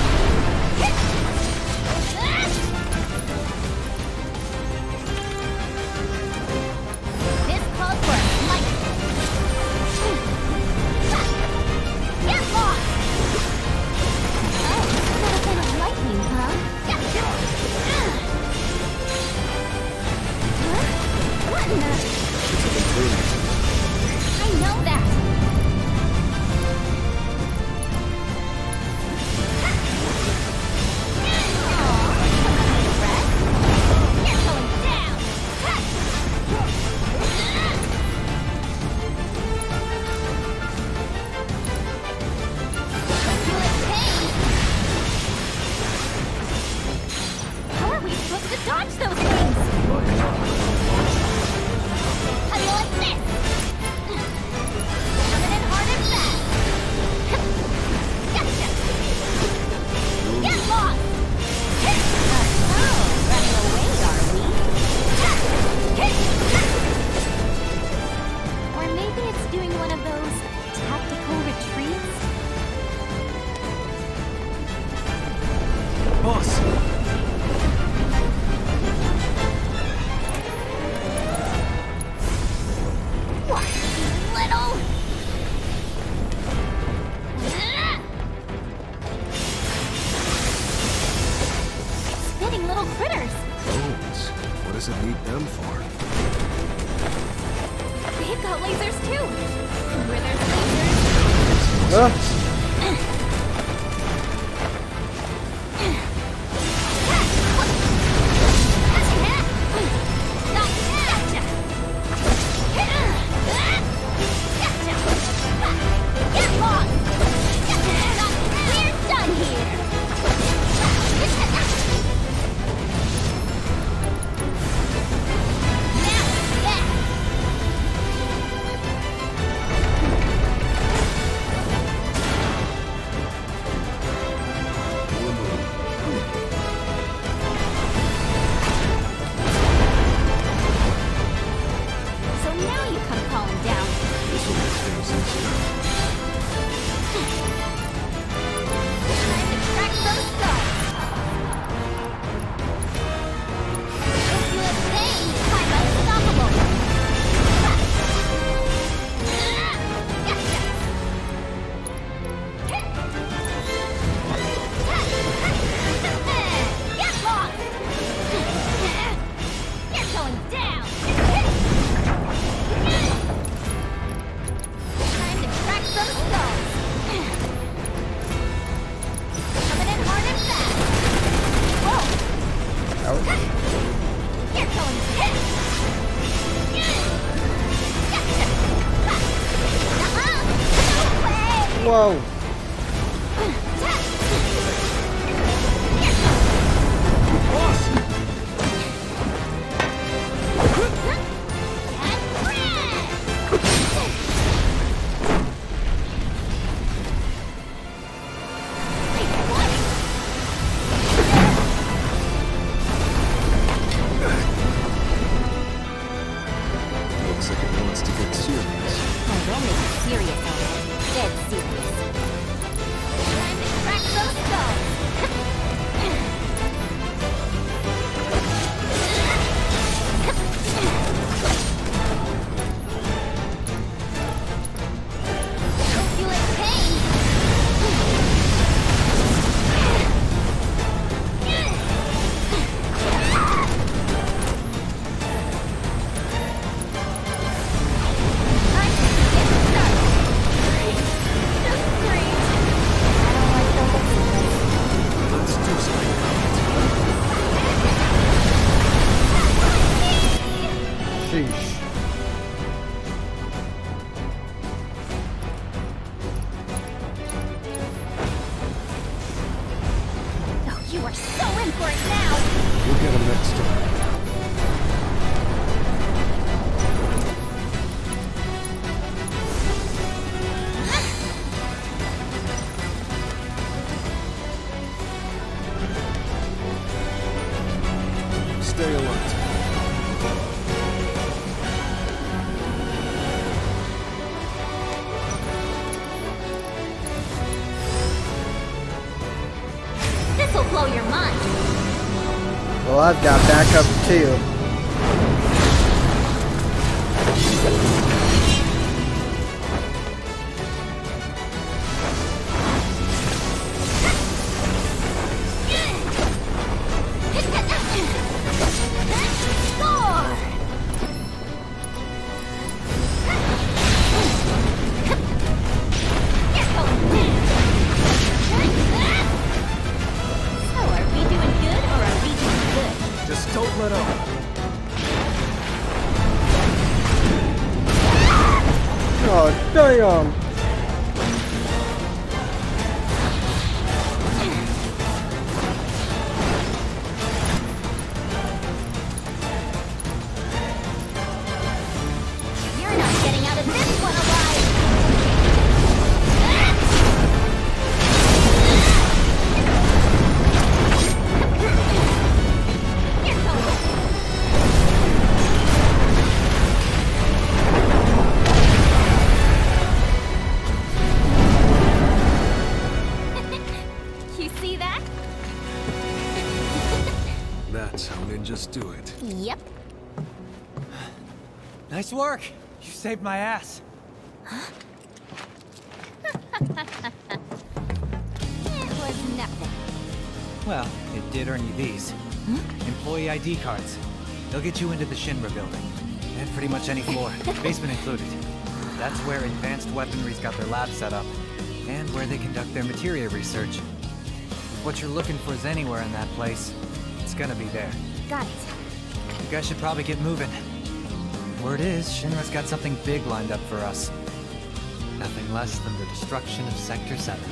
Whoa! Looks like it wants serious, Anna. Dead serious. Time to crack those skulls! Hope you in pain! I've got backup too. Nice work! You saved my ass. Huh? It was nothing. Well, it did earn you these. Hmm? Employee I D cards. They'll get you into the Shinra building. And pretty much any floor, basement included. That's where advanced weaponry's got their lab set up. And where they conduct their materia research. If what you're looking for is anywhere in that place, it's gonna be there. Got it. You guys should probably get moving. Word is, Shinra's got something big lined up for us. Nothing less than the destruction of Sector seven.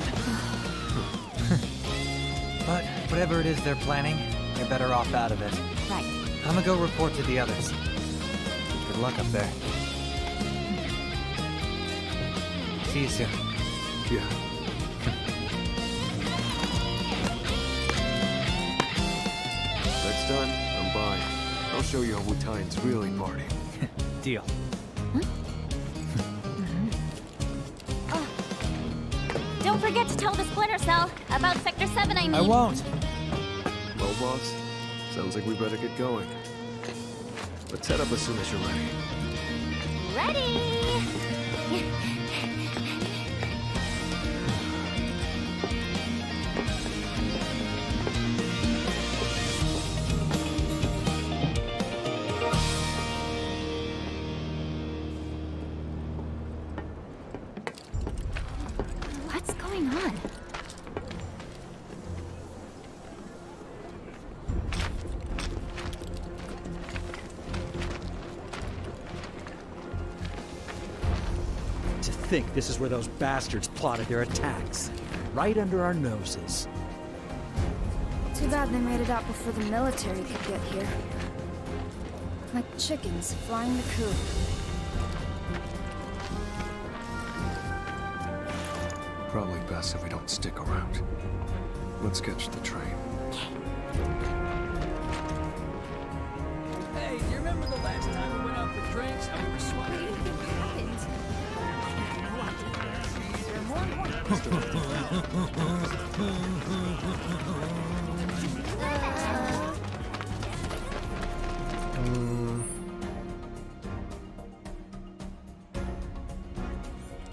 But whatever it is they're planning, you're better off out of it. Right. I'm gonna go report to the others. Good luck up there. See you soon. Yeah. That's done, I'm by. I'll show you how Wutai's really party. Deal. Huh? Mm-hmm. Oh. Don't forget to tell the Splinter Cell about Sector seven, I mean. I won't. Well, boss, sounds like we better get going. Let's head up as soon as you're ready. Ready! I think this is where those bastards plotted their attacks. Right under our noses. Too bad they made it out before the military could get here. Like chickens flying the coop. Probably best if we don't stick around. Let's catch the train. Hey, do you remember the last time we went out for drinks and we were sweating? What happened? um,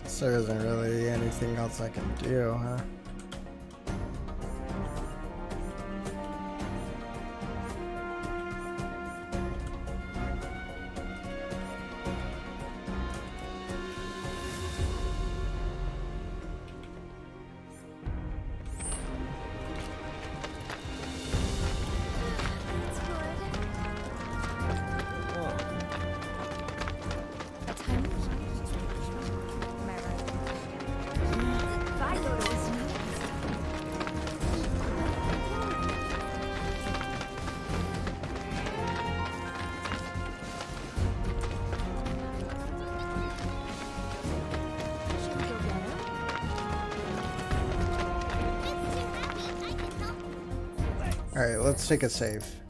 so there isn't really anything else I can do, huh? Alright, let's take a save.